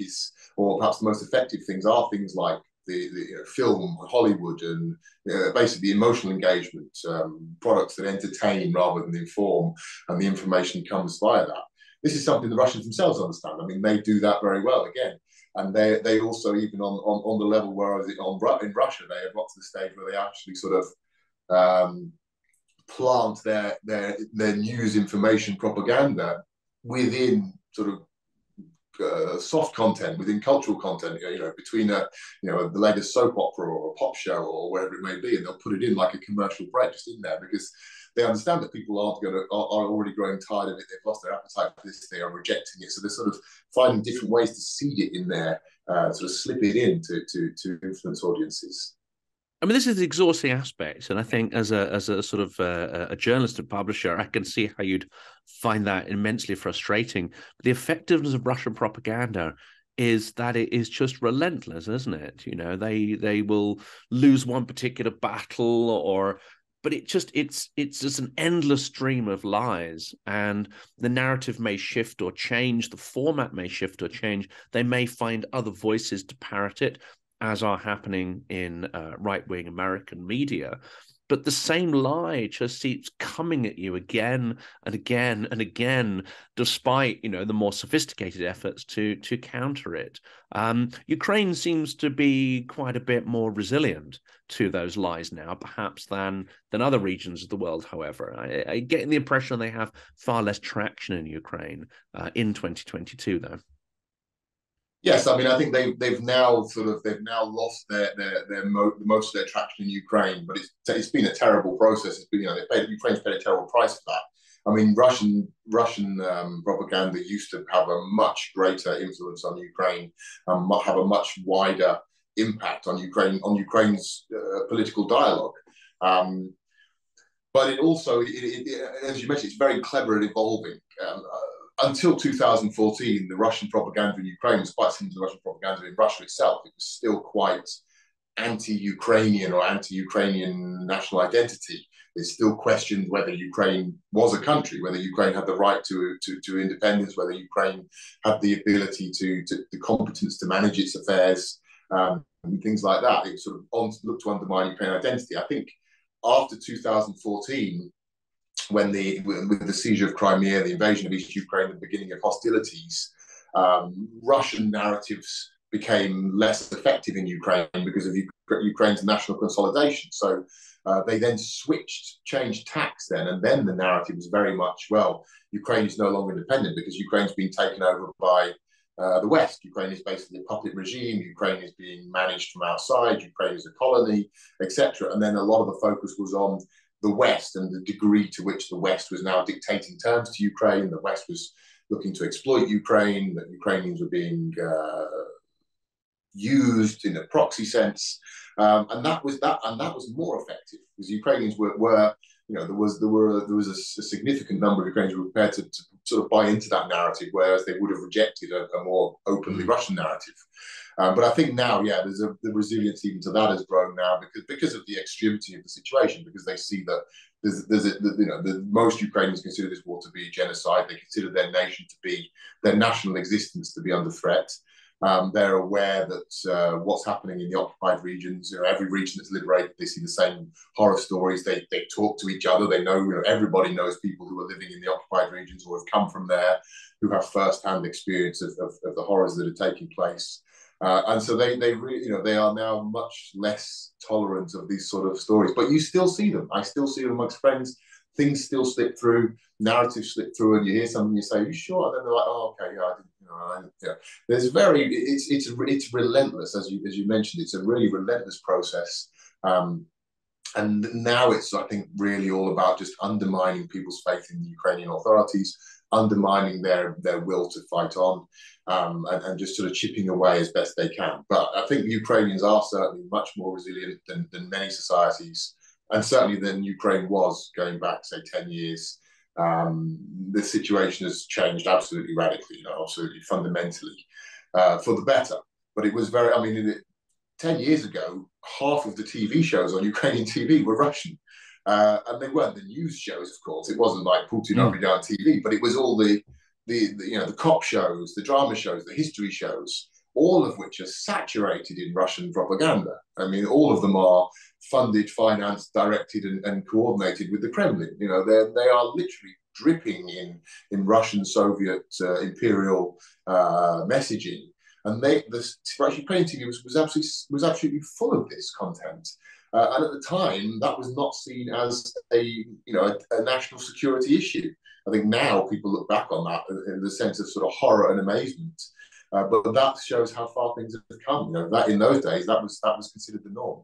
or perhaps the most effective things are things like the you know, film, Hollywood, and basically emotional engagement, products that entertain rather than inform, and the information comes via that. This is something the Russians themselves understand. I mean, they do that very well again. And they also, even on the level where in Russia, they have got to the stage where they actually sort of plant their news information propaganda within sort of soft content, within cultural content, between the latest soap opera or a pop show or wherever it may be, and they'll put it in like a commercial break just in there because they understand that people are already growing tired of it. They've lost their appetite for this. They are rejecting it. So they're sort of finding different ways to seed it in there, sort of slip it in to influence audiences. I mean, this is the exhausting aspect, and I think as a sort of a journalist and publisher, I can see how you'd find that immensely frustrating. But the effectiveness of Russian propaganda is that it is just relentless, isn't it? They will lose one particular battle, but it's just an endless stream of lies, and the narrative may shift or change, the format may shift or change. They may find other voices to parrot it, as are happening in right-wing American media. But the same lie just keeps coming at you again and again and again, despite the more sophisticated efforts to counter it. Ukraine seems to be quite a bit more resilient to those lies now, perhaps than other regions of the world. However, I get the impression they have far less traction in Ukraine in 2022, though. Yes, I mean, I think they've now lost most of their traction in Ukraine, but it's been a terrible process. It's been Ukraine's paid a terrible price for that. I mean, Russian propaganda used to have a much greater influence on Ukraine, have a much wider impact on Ukraine's political dialogue. But it also, as you mentioned, it's very clever at evolving. Until 2014, the Russian propaganda in Ukraine was quite similar to the Russian propaganda in Russia itself. It was still quite anti-Ukrainian or anti-Ukrainian national identity. It still questioned whether Ukraine was a country, whether Ukraine had the right to independence, whether Ukraine had the ability to the competence to manage its affairs, and things like that. It sort of looked to undermine Ukraine identity. I think after 2014, with the seizure of Crimea, the invasion of East Ukraine, the beginning of hostilities, Russian narratives became less effective in Ukraine because of Ukraine's national consolidation. So they then changed tacks then, and then the narrative was very much, well, Ukraine is no longer independent because Ukraine's been taken over by the West. Ukraine is basically a puppet regime. Ukraine is being managed from outside. Ukraine is a colony, etc. And then a lot of the focus was on the West and the degree to which the West was now dictating terms to Ukraine. The West was looking to exploit Ukraine, that Ukrainians were being used in a proxy sense. And that was more effective because Ukrainians there was a significant number of Ukrainians who were prepared to sort of buy into that narrative, whereas they would have rejected a more openly Russian narrative. But I think now, the resilience even to that has grown now because of the extremity of the situation, because they see that most Ukrainians consider this war to be genocide. They consider their nation to be, their national existence to be under threat. They're aware that what's happening in the occupied regions, every region that's liberated, they see the same horror stories. They talk to each other. They know, everybody knows people who are living in the occupied regions or have come from there, who have first-hand experience of the horrors that are taking place. And so they really, they are now much less tolerant of these sort of stories. But you still see them. I still see them amongst friends. Things still slip through, narratives slip through, and you hear something, you say, "Are you sure?" And then they're like, "Oh, okay, yeah, I didn't." It's relentless, as you mentioned. It's a really relentless process, and now it's, I think, really all about just undermining people's faith in the Ukrainian authorities, undermining their will to fight on, and just sort of chipping away as best they can. But I think Ukrainians are certainly much more resilient than many societies, and certainly than Ukraine was going back, say, 10 years. The situation has changed absolutely radically, absolutely fundamentally, for the better. But it was 10 years ago, half of the TV shows on Ukrainian TV were Russian. And they weren't the news shows, of course. It wasn't like Putin every day on TV, but it was all the cop shows, the drama shows, the history shows, all of which are saturated in Russian propaganda. I mean, all of them are funded, financed, directed, and coordinated with the Kremlin. They are literally dripping in Russian, Soviet, imperial messaging. And the Ukrainian TV was absolutely full of this content. And at the time, that was not seen as a national security issue. I think now people look back on that in the sense of sort of horror and amazement. But that shows how far things have come. You know, that in those days, that was considered the norm.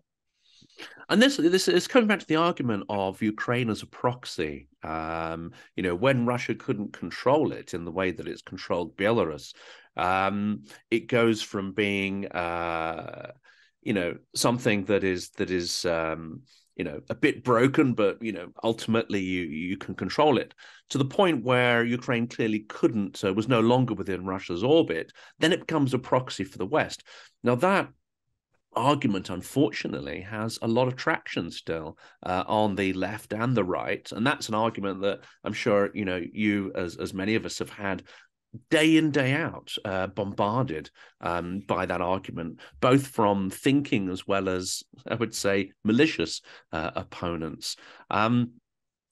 And this is coming back to the argument of Ukraine as a proxy. When Russia couldn't control it in the way that it's controlled Belarus, it goes from being something that is a bit broken, but ultimately you can control it, to the point where Ukraine clearly couldn't, so it was no longer within Russia's orbit. Then it becomes a proxy for the West. Now that argument, unfortunately, has a lot of traction still on the left and the right, and that's an argument that I'm sure you, as many of us, have had day in, day out, bombarded by that argument, both from thinking as well as, I would say, malicious opponents.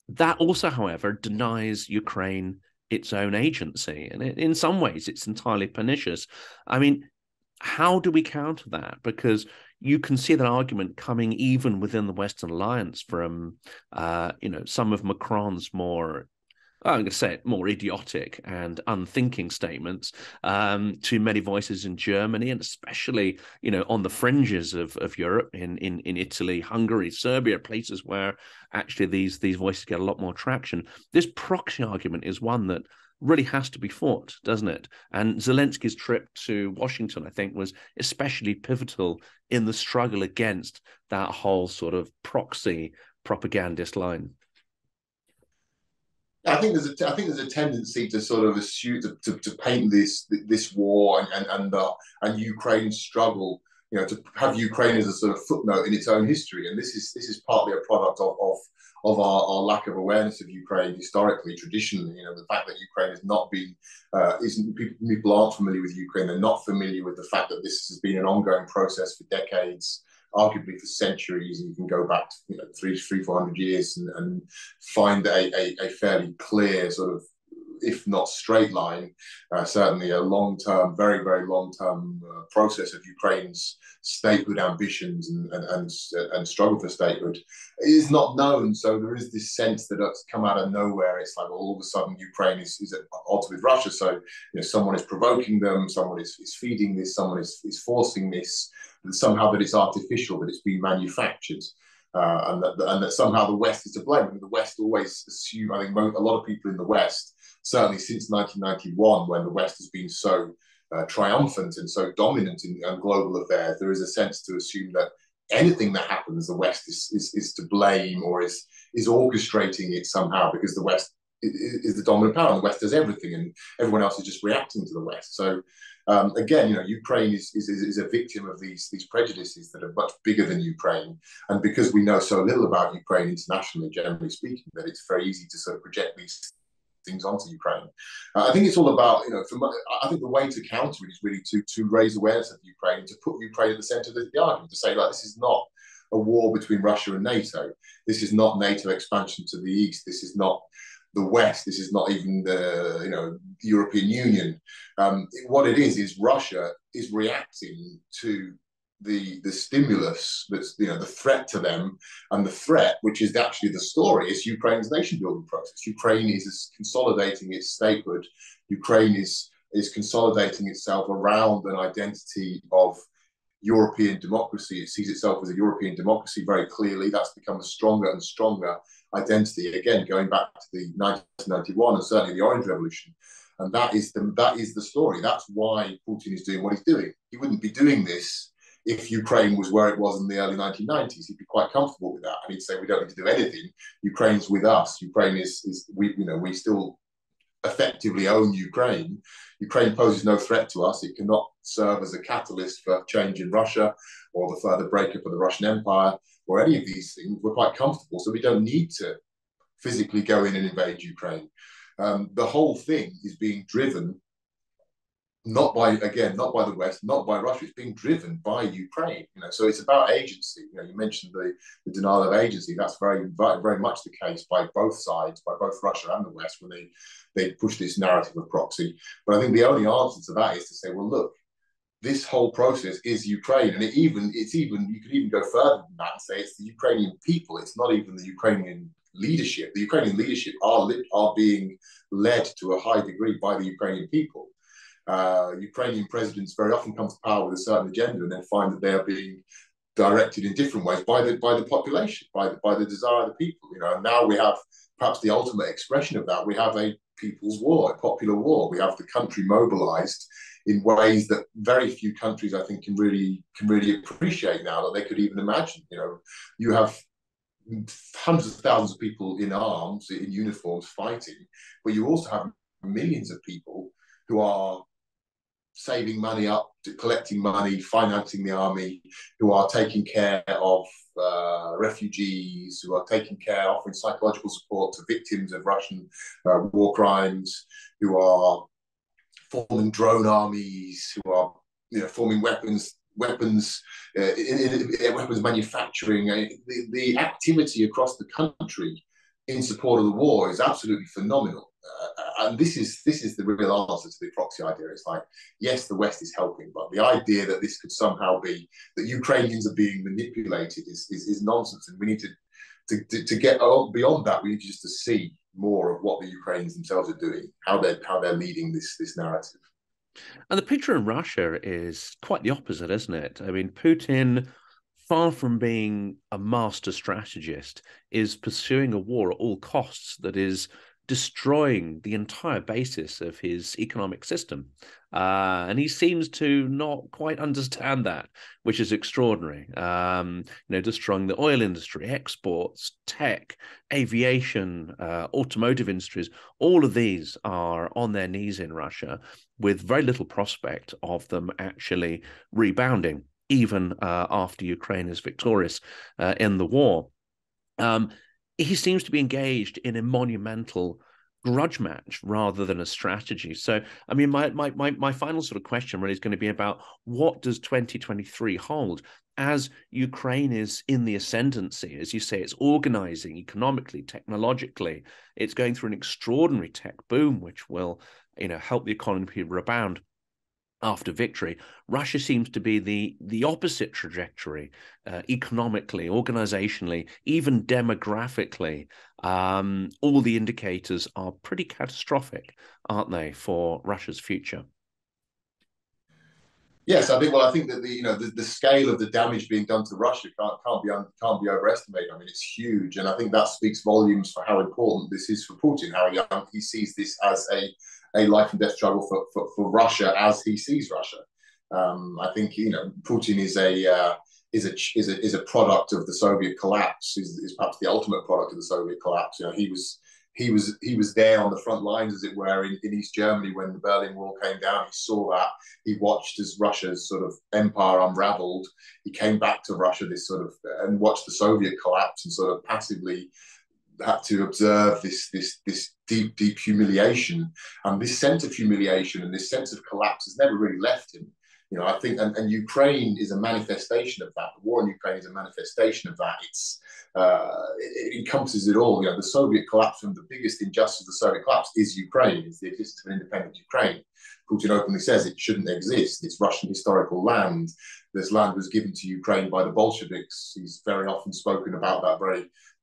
That also, however, denies Ukraine its own agency, and in some ways it's entirely pernicious. I mean, how do we counter that? Because you can see that argument coming even within the Western alliance from, some of Macron's more, I'm going to say it, more idiotic and unthinking statements to many voices in Germany, and especially, on the fringes of Europe, in Italy, Hungary, Serbia, places where actually these voices get a lot more traction. This proxy argument is one that really has to be fought, doesn't it? And Zelensky's trip to Washington, I think, was especially pivotal in the struggle against that whole sort of proxy propagandist line. I think there's a tendency to sort of assume to paint this war and Ukraine's struggle, to have Ukraine as a sort of footnote in its own history, and this is partly a product of our lack of awareness of Ukraine historically, traditionally. The fact that Ukraine has not been, people aren't familiar with Ukraine. They're not familiar with the fact that this has been an ongoing process for decades, arguably for centuries. And you can go back to 300-400 years and find a fairly clear sort of, if not straight line, certainly a long-term, very, very long-term process of Ukraine's statehood ambitions and struggle for statehood. It is not known, so there is this sense that it's come out of nowhere. It's like all of a sudden Ukraine is at odds with Russia, so someone is provoking them, someone is feeding this, someone is forcing this, and somehow that it's artificial, that it's been manufactured. And that somehow the West is to blame. I mean, the West always assume, I think a lot of people in the West, certainly since 1991, when the West has been so triumphant and so dominant in global affairs, there is a sense to assume that anything that happens, the West is to blame, or is orchestrating it somehow, because the West is the dominant power. And the West does everything, and everyone else is just reacting to the West. So again, Ukraine is a victim of these prejudices that are much bigger than Ukraine. And because we know so little about Ukraine internationally, generally speaking, that it's very easy to sort of project these things onto Ukraine. I think it's all about, I think the way to counter it is really to raise awareness of Ukraine, to put Ukraine at the centre of the argument, to say, like, this is not a war between Russia and NATO. This is not NATO expansion to the east. This is not the West. This is not even the the European Union. What it is Russia is reacting to the stimulus, that's the threat to them, and the threat, which is actually the story, is Ukraine's nation building process. Ukraine is consolidating its statehood. Ukraine is consolidating itself around an identity of European democracy. It sees itself as a European democracy very clearly. That's become a stronger and stronger identity. Again, going back to the 1991 and certainly the Orange Revolution, and that is the story. That's why Putin is doing what he's doing. He wouldn't be doing this if Ukraine was where it was in the early 1990s. He'd be quite comfortable with that, and he'd say, "We don't need to do anything. Ukraine's with us. Ukraine is we still effectively own Ukraine. Ukraine poses no threat to us. It cannot serve as a catalyst for change in Russia or the further breakup of the Russian Empire or any of these things. We're quite comfortable, so we don't need to physically go in and invade Ukraine." The whole thing is being driven not by the West, not by Russia. It's being driven by Ukraine. So it's about agency. You mentioned the denial of agency. That's very, very much the case by both sides, by both Russia and the West, when they push this narrative of proxy. But I think the only answer to that is to say, well, look, this whole process is Ukraine. And you could even go further than that and say it's the Ukrainian people. It's not even the Ukrainian leadership. The Ukrainian leadership are being led to a high degree by the Ukrainian people. Ukrainian presidents very often come to power with a certain agenda and then find that they are being directed in different ways by the population, by the desire of the people. You know, and now we have perhaps the ultimate expression of that. We have a people's war, a popular war. We have the country mobilized in ways that very few countries, I think, can really appreciate now, that they could even imagine. You know, you have hundreds of thousands of people in arms, in uniforms, fighting, but you also have millions of people who are saving money up, collecting money, financing the army, who are taking care of refugees, who are taking care, offering psychological support to victims of Russian war crimes, who are forming drone armies, who are, you know, forming weapons manufacturing. The activity across the country in support of the war is absolutely phenomenal. And this is the real answer to the proxy idea. It's like, yes, the West is helping, but the idea that this could somehow be that Ukrainians are being manipulated is nonsense. And we need to get beyond that. We need just to see more of what the Ukrainians themselves are doing, how they're leading this narrative. And the picture in Russia is quite the opposite, isn't it? I mean, Putin, far from being a master strategist, is pursuing a war at all costs that is destroying the entire basis of his economic system. And he seems to not quite understand that, which is extraordinary. You know, destroying the oil industry, exports, tech, aviation, automotive industries, all of these are on their knees in Russia with very little prospect of them actually rebounding, even after Ukraine is victorious in the war. He seems to be engaged in a monumental grudge match rather than a strategy. So, I mean, my final sort of question really is going to be about, what does 2023 hold as Ukraine is in the ascendancy? As you say, it's organizing economically, technologically. It's going through an extraordinary tech boom, which will, you know, help the economy rebound after victory. Russia seems to be the opposite trajectory, economically, organizationally, even demographically. All the indicators are pretty catastrophic, aren't they, for Russia's future? Yes, I think. Well, I think that the scale of the damage being done to Russia can't be overestimated. I mean, it's huge, and I think that speaks volumes for how important this is for Putin, how he sees this as a life and death struggle for Russia, as he sees Russia. I think, you know, Putin is a product of the Soviet collapse. Is perhaps the ultimate product of the Soviet collapse. You know, he was there on the front lines, as it were, in East Germany when the Berlin Wall came down. He saw that. He watched as Russia's sort of empire unraveled. He came back to Russia, and watched the Soviet collapse, and sort of passively had to observe this deep humiliation, and this sense of humiliation and this sense of collapse has never really left him. You know, I think, and Ukraine is a manifestation of that. The war in Ukraine is a manifestation of that. It encompasses it all. You know, the Soviet collapse, and the biggest injustice of the Soviet collapse is Ukraine. It's the existence of an independent Ukraine. Putin openly says it shouldn't exist. It's Russian historical land. This land was given to Ukraine by the Bolsheviks. He's very often spoken about that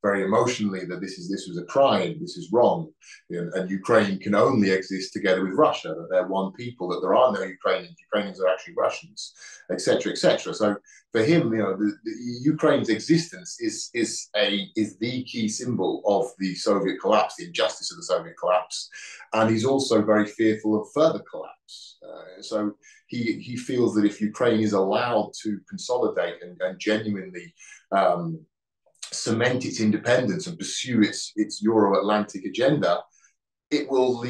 very emotionally, that this was a crime, this is wrong, and Ukraine can only exist together with Russia, that they're one people, that there are no Ukrainians, Ukrainians are actually Russians, etc., etc. So for him, you know, Ukraine's existence is the key symbol of the Soviet collapse, the injustice of the Soviet collapse, and he's also very fearful of further collapse. So he feels that if Ukraine is allowed to consolidate and genuinely cement its independence and pursue its Euro-Atlantic agenda, it will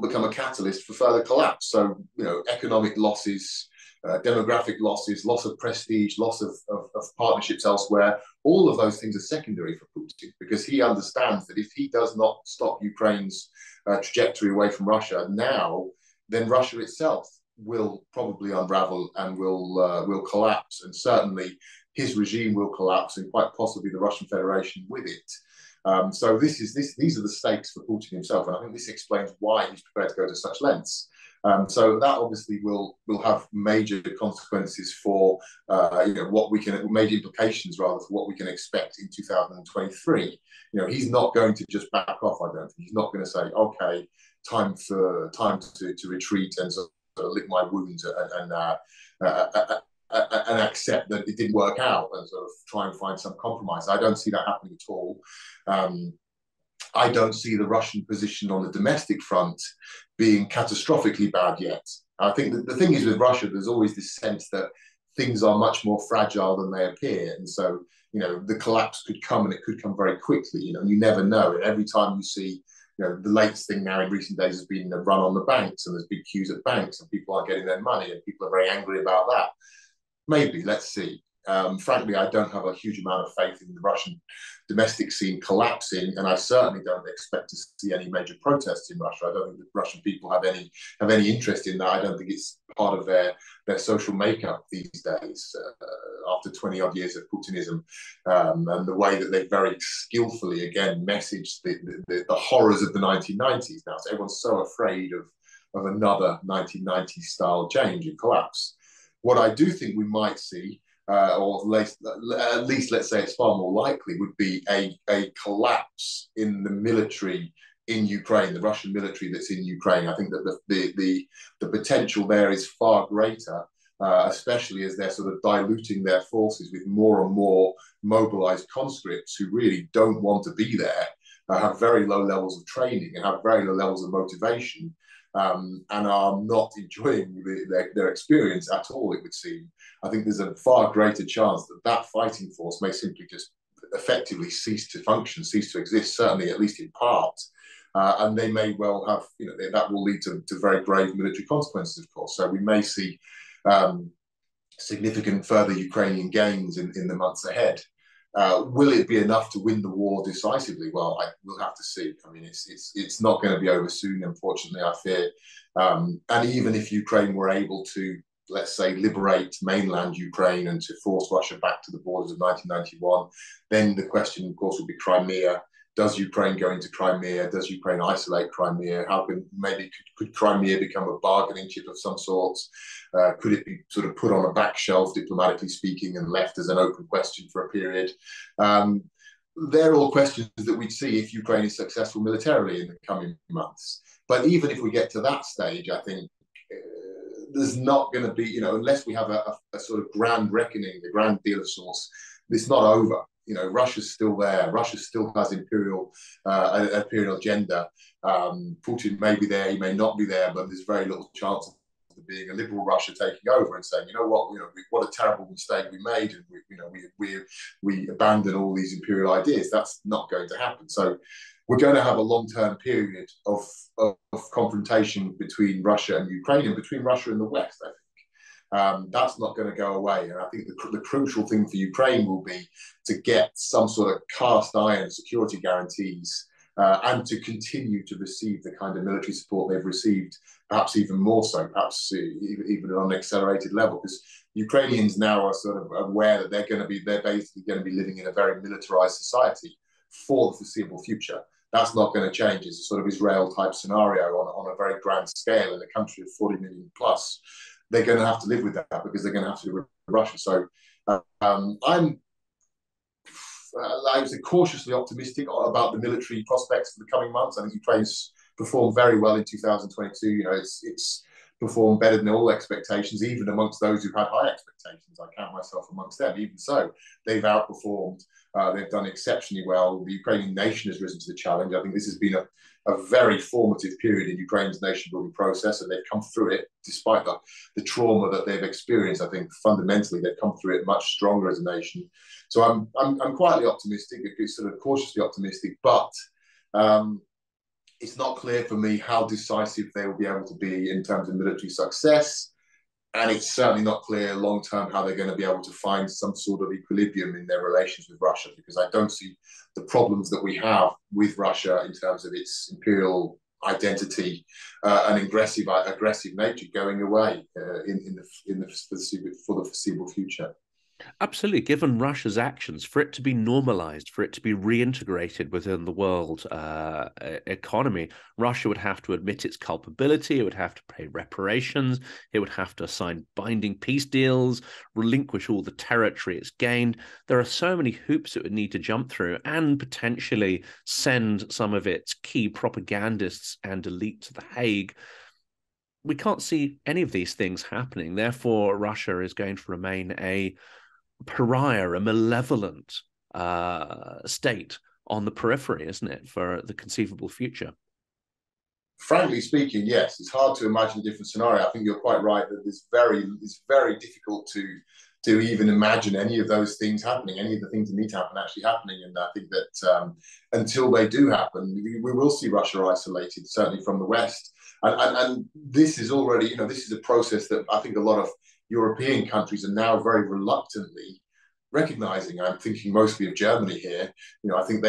become a catalyst for further collapse. So, you know, economic losses, demographic losses, loss of prestige, loss of partnerships elsewhere, all of those things are secondary for Putin, because he understands that if he does not stop Ukraine's trajectory away from Russia now, then Russia itself will probably unravel and will collapse, and certainly his regime will collapse, and quite possibly the Russian Federation with it. So these are the stakes for Putin himself, and I think this explains why he's prepared to go to such lengths. So that obviously will have major consequences for what we can, major implications rather, for what we can expect in 2023. You know, he's not going to just back off. I don't think he's not going to say, okay, time to retreat and sort of lick my wounds and accept that it didn't work out and sort of try and find some compromise. I don't see that happening at all. I don't see the Russian position on the domestic front being catastrophically bad yet. I think that the thing is with Russia, there's always this sense that things are much more fragile than they appear. And so, you know, the collapse could come, and it could come very quickly. You know, you never know. And every time you see, you know, the latest thing now in recent days has been the run on the banks, and there's big queues at banks, and people aren't getting their money, and people are very angry about that. Maybe, let's see. Frankly, I don't have a huge amount of faith in the Russian domestic scene collapsing, and I certainly don't expect to see any major protests in Russia. I don't think the Russian people have any interest in that. I don't think it's part of their social makeup these days, after 20 odd years of Putinism, and the way that they very skillfully again messaged the horrors of the 1990s now. So everyone's so afraid of another 1990s style change and collapse. What I do think we might see, or at least let's say it's far more likely, would be a collapse in the military in Ukraine, the Russian military that's in Ukraine. I think that the potential there is far greater, especially as they're sort of diluting their forces with more and more mobilized conscripts who really don't want to be there, have very low levels of training and have very low levels of motivation, and are not enjoying their experience at all, it would seem. I think there's a far greater chance that fighting force may simply just effectively cease to function, cease to exist, certainly at least in part. And they may well have, you know, that will lead to very grave military consequences, of course. So we may see significant further Ukrainian gains in the months ahead. Will it be enough to win the war decisively? Well, we'll have to see. I mean, it's not going to be over soon, unfortunately, I fear. And even if Ukraine were able to, let's say, liberate mainland Ukraine and to force Russia back to the borders of 1991, then the question, of course, would be Crimea. Does Ukraine go into Crimea? Does Ukraine isolate Crimea? How can, maybe could Crimea become a bargaining chip of some sorts? Could it be sort of put on a back shelf, diplomatically speaking, and left as an open question for a period? They're all questions that we'd see if Ukraine is successful militarily in the coming months. But even if we get to that stage, I think there's not going to be, you know, unless we have a sort of grand reckoning, a grand deal of sorts, it's not over. You know, Russia's still there. Russia still has imperial agenda. Putin may be there, he may not be there, but there's very little chance of being a liberal Russia taking over and saying, you know what, what a terrible mistake we made, and we abandon all these imperial ideas. That's not going to happen. So we're going to have a long-term period of confrontation between Russia and Ukraine, and between Russia and the West, I think. That's not going to go away, and I think the crucial thing for Ukraine will be to get some sort of cast iron security guarantees, and to continue to receive the kind of military support they've received, perhaps even more so, perhaps even on an accelerated level, because Ukrainians now are sort of aware that they're basically going to be living in a very militarized society for the foreseeable future. That's not going to change. It's a sort of Israel-type scenario on a very grand scale in a country of 40 million plus. They're going to have to live with that because they're going to have to live with Russia. So I was cautiously optimistic about the military prospects for the coming months. I think Ukraine's performed very well in 2022. You know, it's performed better than all expectations, even amongst those who had high expectations. I count myself amongst them. Even so, they've outperformed. They've done exceptionally well. The Ukrainian nation has risen to the challenge. I think this has been a very formative period in Ukraine's nation-building process, and they've come through it despite the trauma that they've experienced. I think fundamentally they've come through it much stronger as a nation. So I'm quietly optimistic, sort of cautiously optimistic, but it's not clear for me how decisive they will be able to be in terms of military success, and it's certainly not clear long-term how they're going to be able to find some sort of equilibrium in their relations with Russia, because I don't see the problems that we have with Russia in terms of its imperial identity and aggressive nature going away for the foreseeable future. Absolutely. Given Russia's actions, for it to be normalized, for it to be reintegrated within the world economy, Russia would have to admit its culpability. It would have to pay reparations. It would have to sign binding peace deals, relinquish all the territory it's gained. There are so many hoops it would need to jump through, and potentially send some of its key propagandists and elite to The Hague. We can't see any of these things happening. Therefore, Russia is going to remain a pariah, a malevolent state on the periphery, isn't it, for the conceivable future? Frankly speaking, yes. It's hard to imagine a different scenario. I think you're quite right that it's very difficult to even imagine any of those things happening, any of the things that need to happen actually happening. And I think that until they do happen, we will see Russia isolated, certainly from the West. And this is already, you know, this is a process that I think a lot of European countries are now very reluctantly recognizing. I'm thinking mostly of Germany here. You know, I think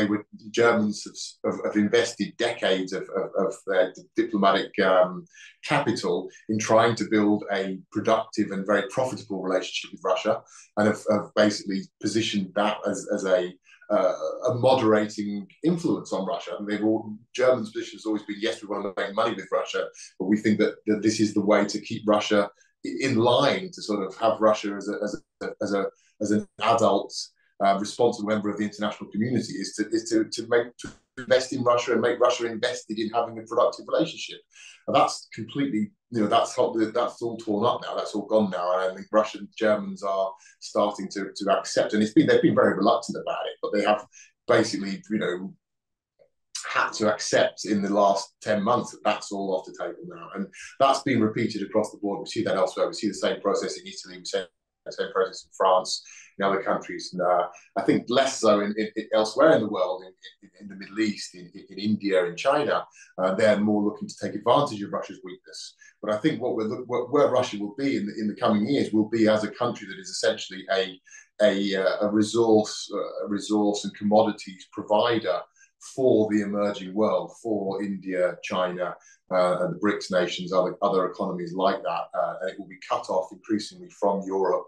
Germans have invested decades of their diplomatic capital in trying to build a productive and very profitable relationship with Russia, and have basically positioned that as a moderating influence on Russia. I mean, Germans' position has always been, yes, we want to make money with Russia, but we think that this is the way to keep Russia in line, to sort of have Russia as an adult, responsible member of the international community, is to invest in Russia and make Russia invested in having a productive relationship. And that's completely, you know, that's all torn up now. That's all gone now. And I think Germans are starting to accept, and they've been very reluctant about it, but they have basically, you know, had to accept in the last 10 months that that's all off the table now. And that's been repeated across the board. We see that elsewhere. We see the same process in Italy. We see the same process in France, in other countries, and I think less so in elsewhere in the world, in the Middle East, in India, in China. They're more looking to take advantage of Russia's weakness. But I think where Russia will be in the coming years will be as a country that is essentially a resource and commodities provider for the emerging world, for India, China, and the BRICS nations, other economies like that. And it will be cut off increasingly from Europe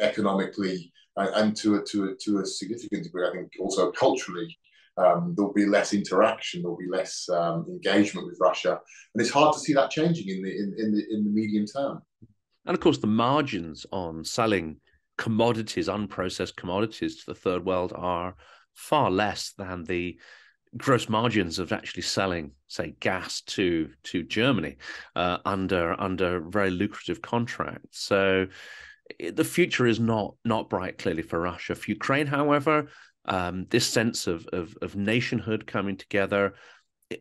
economically, and to a significant degree, I think also culturally. There'll be less interaction, there'll be less engagement with Russia. And it's hard to see that changing in the medium term. And of course, the margins on selling commodities, unprocessed commodities, to the third world are far less than the gross margins of actually selling, say, gas to Germany under very lucrative contracts. So the future is not bright, clearly, for Russia. For Ukraine, however, this sense of nationhood coming together,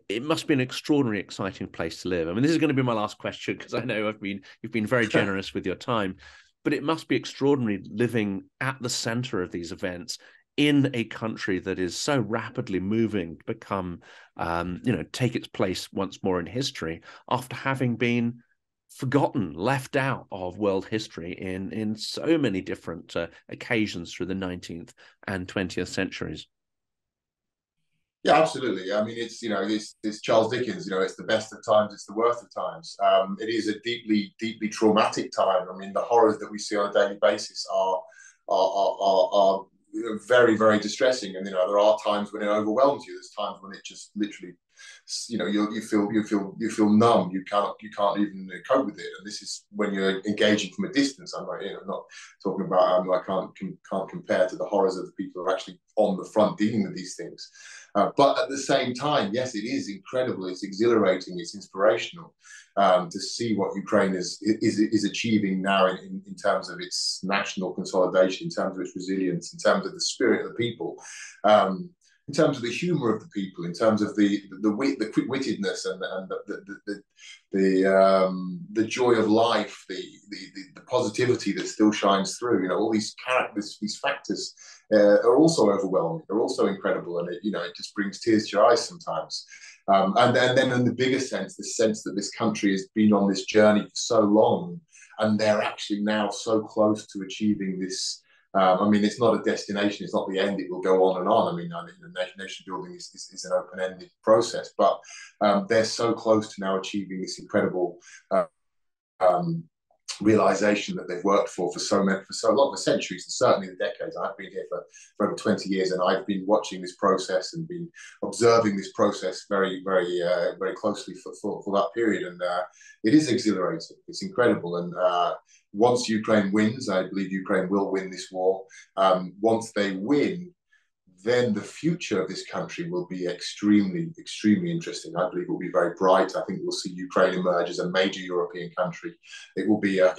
it must be an extraordinary, exciting place to live. I mean, this is going to be my last question, because I know you've been very generous with your time, but it must be extraordinary living at the center of these events in a country that is so rapidly moving to become, take its place once more in history, after having been forgotten, left out of world history in so many different occasions through the 19th and 20th centuries. Yeah, absolutely. I mean, it's Charles Dickens, you know, it's the best of times, it's the worst of times. It is a deeply, deeply traumatic time. I mean, the horrors that we see on a daily basis are very, very distressing, and you know there are times when it overwhelms you. There's times when it just literally, you know, you feel numb. You can't even cope with it. And this is when you're engaging from a distance. I'm not talking about. I can't compare to the horrors of the people who are actually on the front dealing with these things. But at the same time, yes, it is incredible. It's exhilarating. It's inspirational to see what Ukraine is achieving now in terms of its national consolidation, in terms of its resilience, in terms of the spirit of the people, in terms of the humour of the people, in terms of the quick-wittedness and the joy of life, the positivity that still shines through. You know, all these characters, these factors are also overwhelming. They're also incredible, and it just brings tears to your eyes sometimes. And then in the bigger sense, the sense that this country has been on this journey for so long, and they're actually now so close to achieving this. I mean, it's not a destination. It's not the end. It will go on and on. I mean, nation building is an open-ended process, but they're so close to now achieving this incredible realization that they've worked for so long, for centuries, and certainly the decades. I've been here for over 20 years, and I've been watching this process and been observing this process very, very, very closely for that period. And it is exhilarating. It's incredible. And once Ukraine wins, I believe Ukraine will win this war. Once they win, then the future of this country will be extremely, extremely interesting. I believe it will be very bright. I think we'll see Ukraine emerge as a major European country. It will be a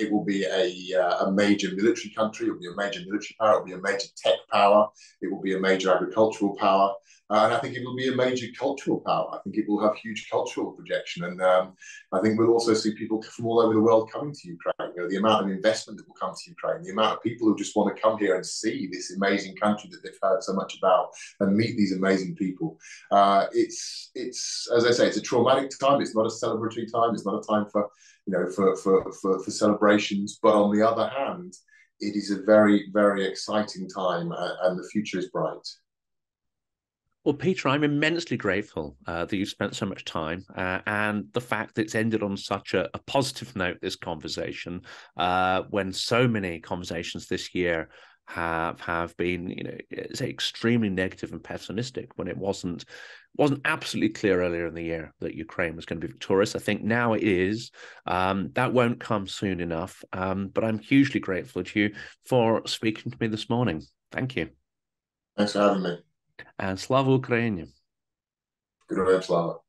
major military country. It will be a major military power. It will be a major tech power. It will be a major agricultural power. And I think it will be a major cultural power. I think it will have huge cultural projection. And I think we'll also see people from all over the world coming to Ukraine. You know, the amount of investment that will come to Ukraine, the amount of people who just want to come here and see this amazing country that they've heard so much about and meet these amazing people. It's as I say, it's a traumatic time. It's not a celebratory time. It's not a time for celebrations. But on the other hand, it is a very, very exciting time, and the future is bright. Well, Peter, I'm immensely grateful that you've spent so much time and the fact that it's ended on such a positive note, this conversation, when so many conversations this year have been, extremely negative and pessimistic, when it wasn't absolutely clear earlier in the year that Ukraine was going to be victorious. I think now it is. That won't come soon enough, but I'm hugely grateful to you for speaking to me this morning. Thank you. Thanks for having me. And Slava Ukraini. Героям слава.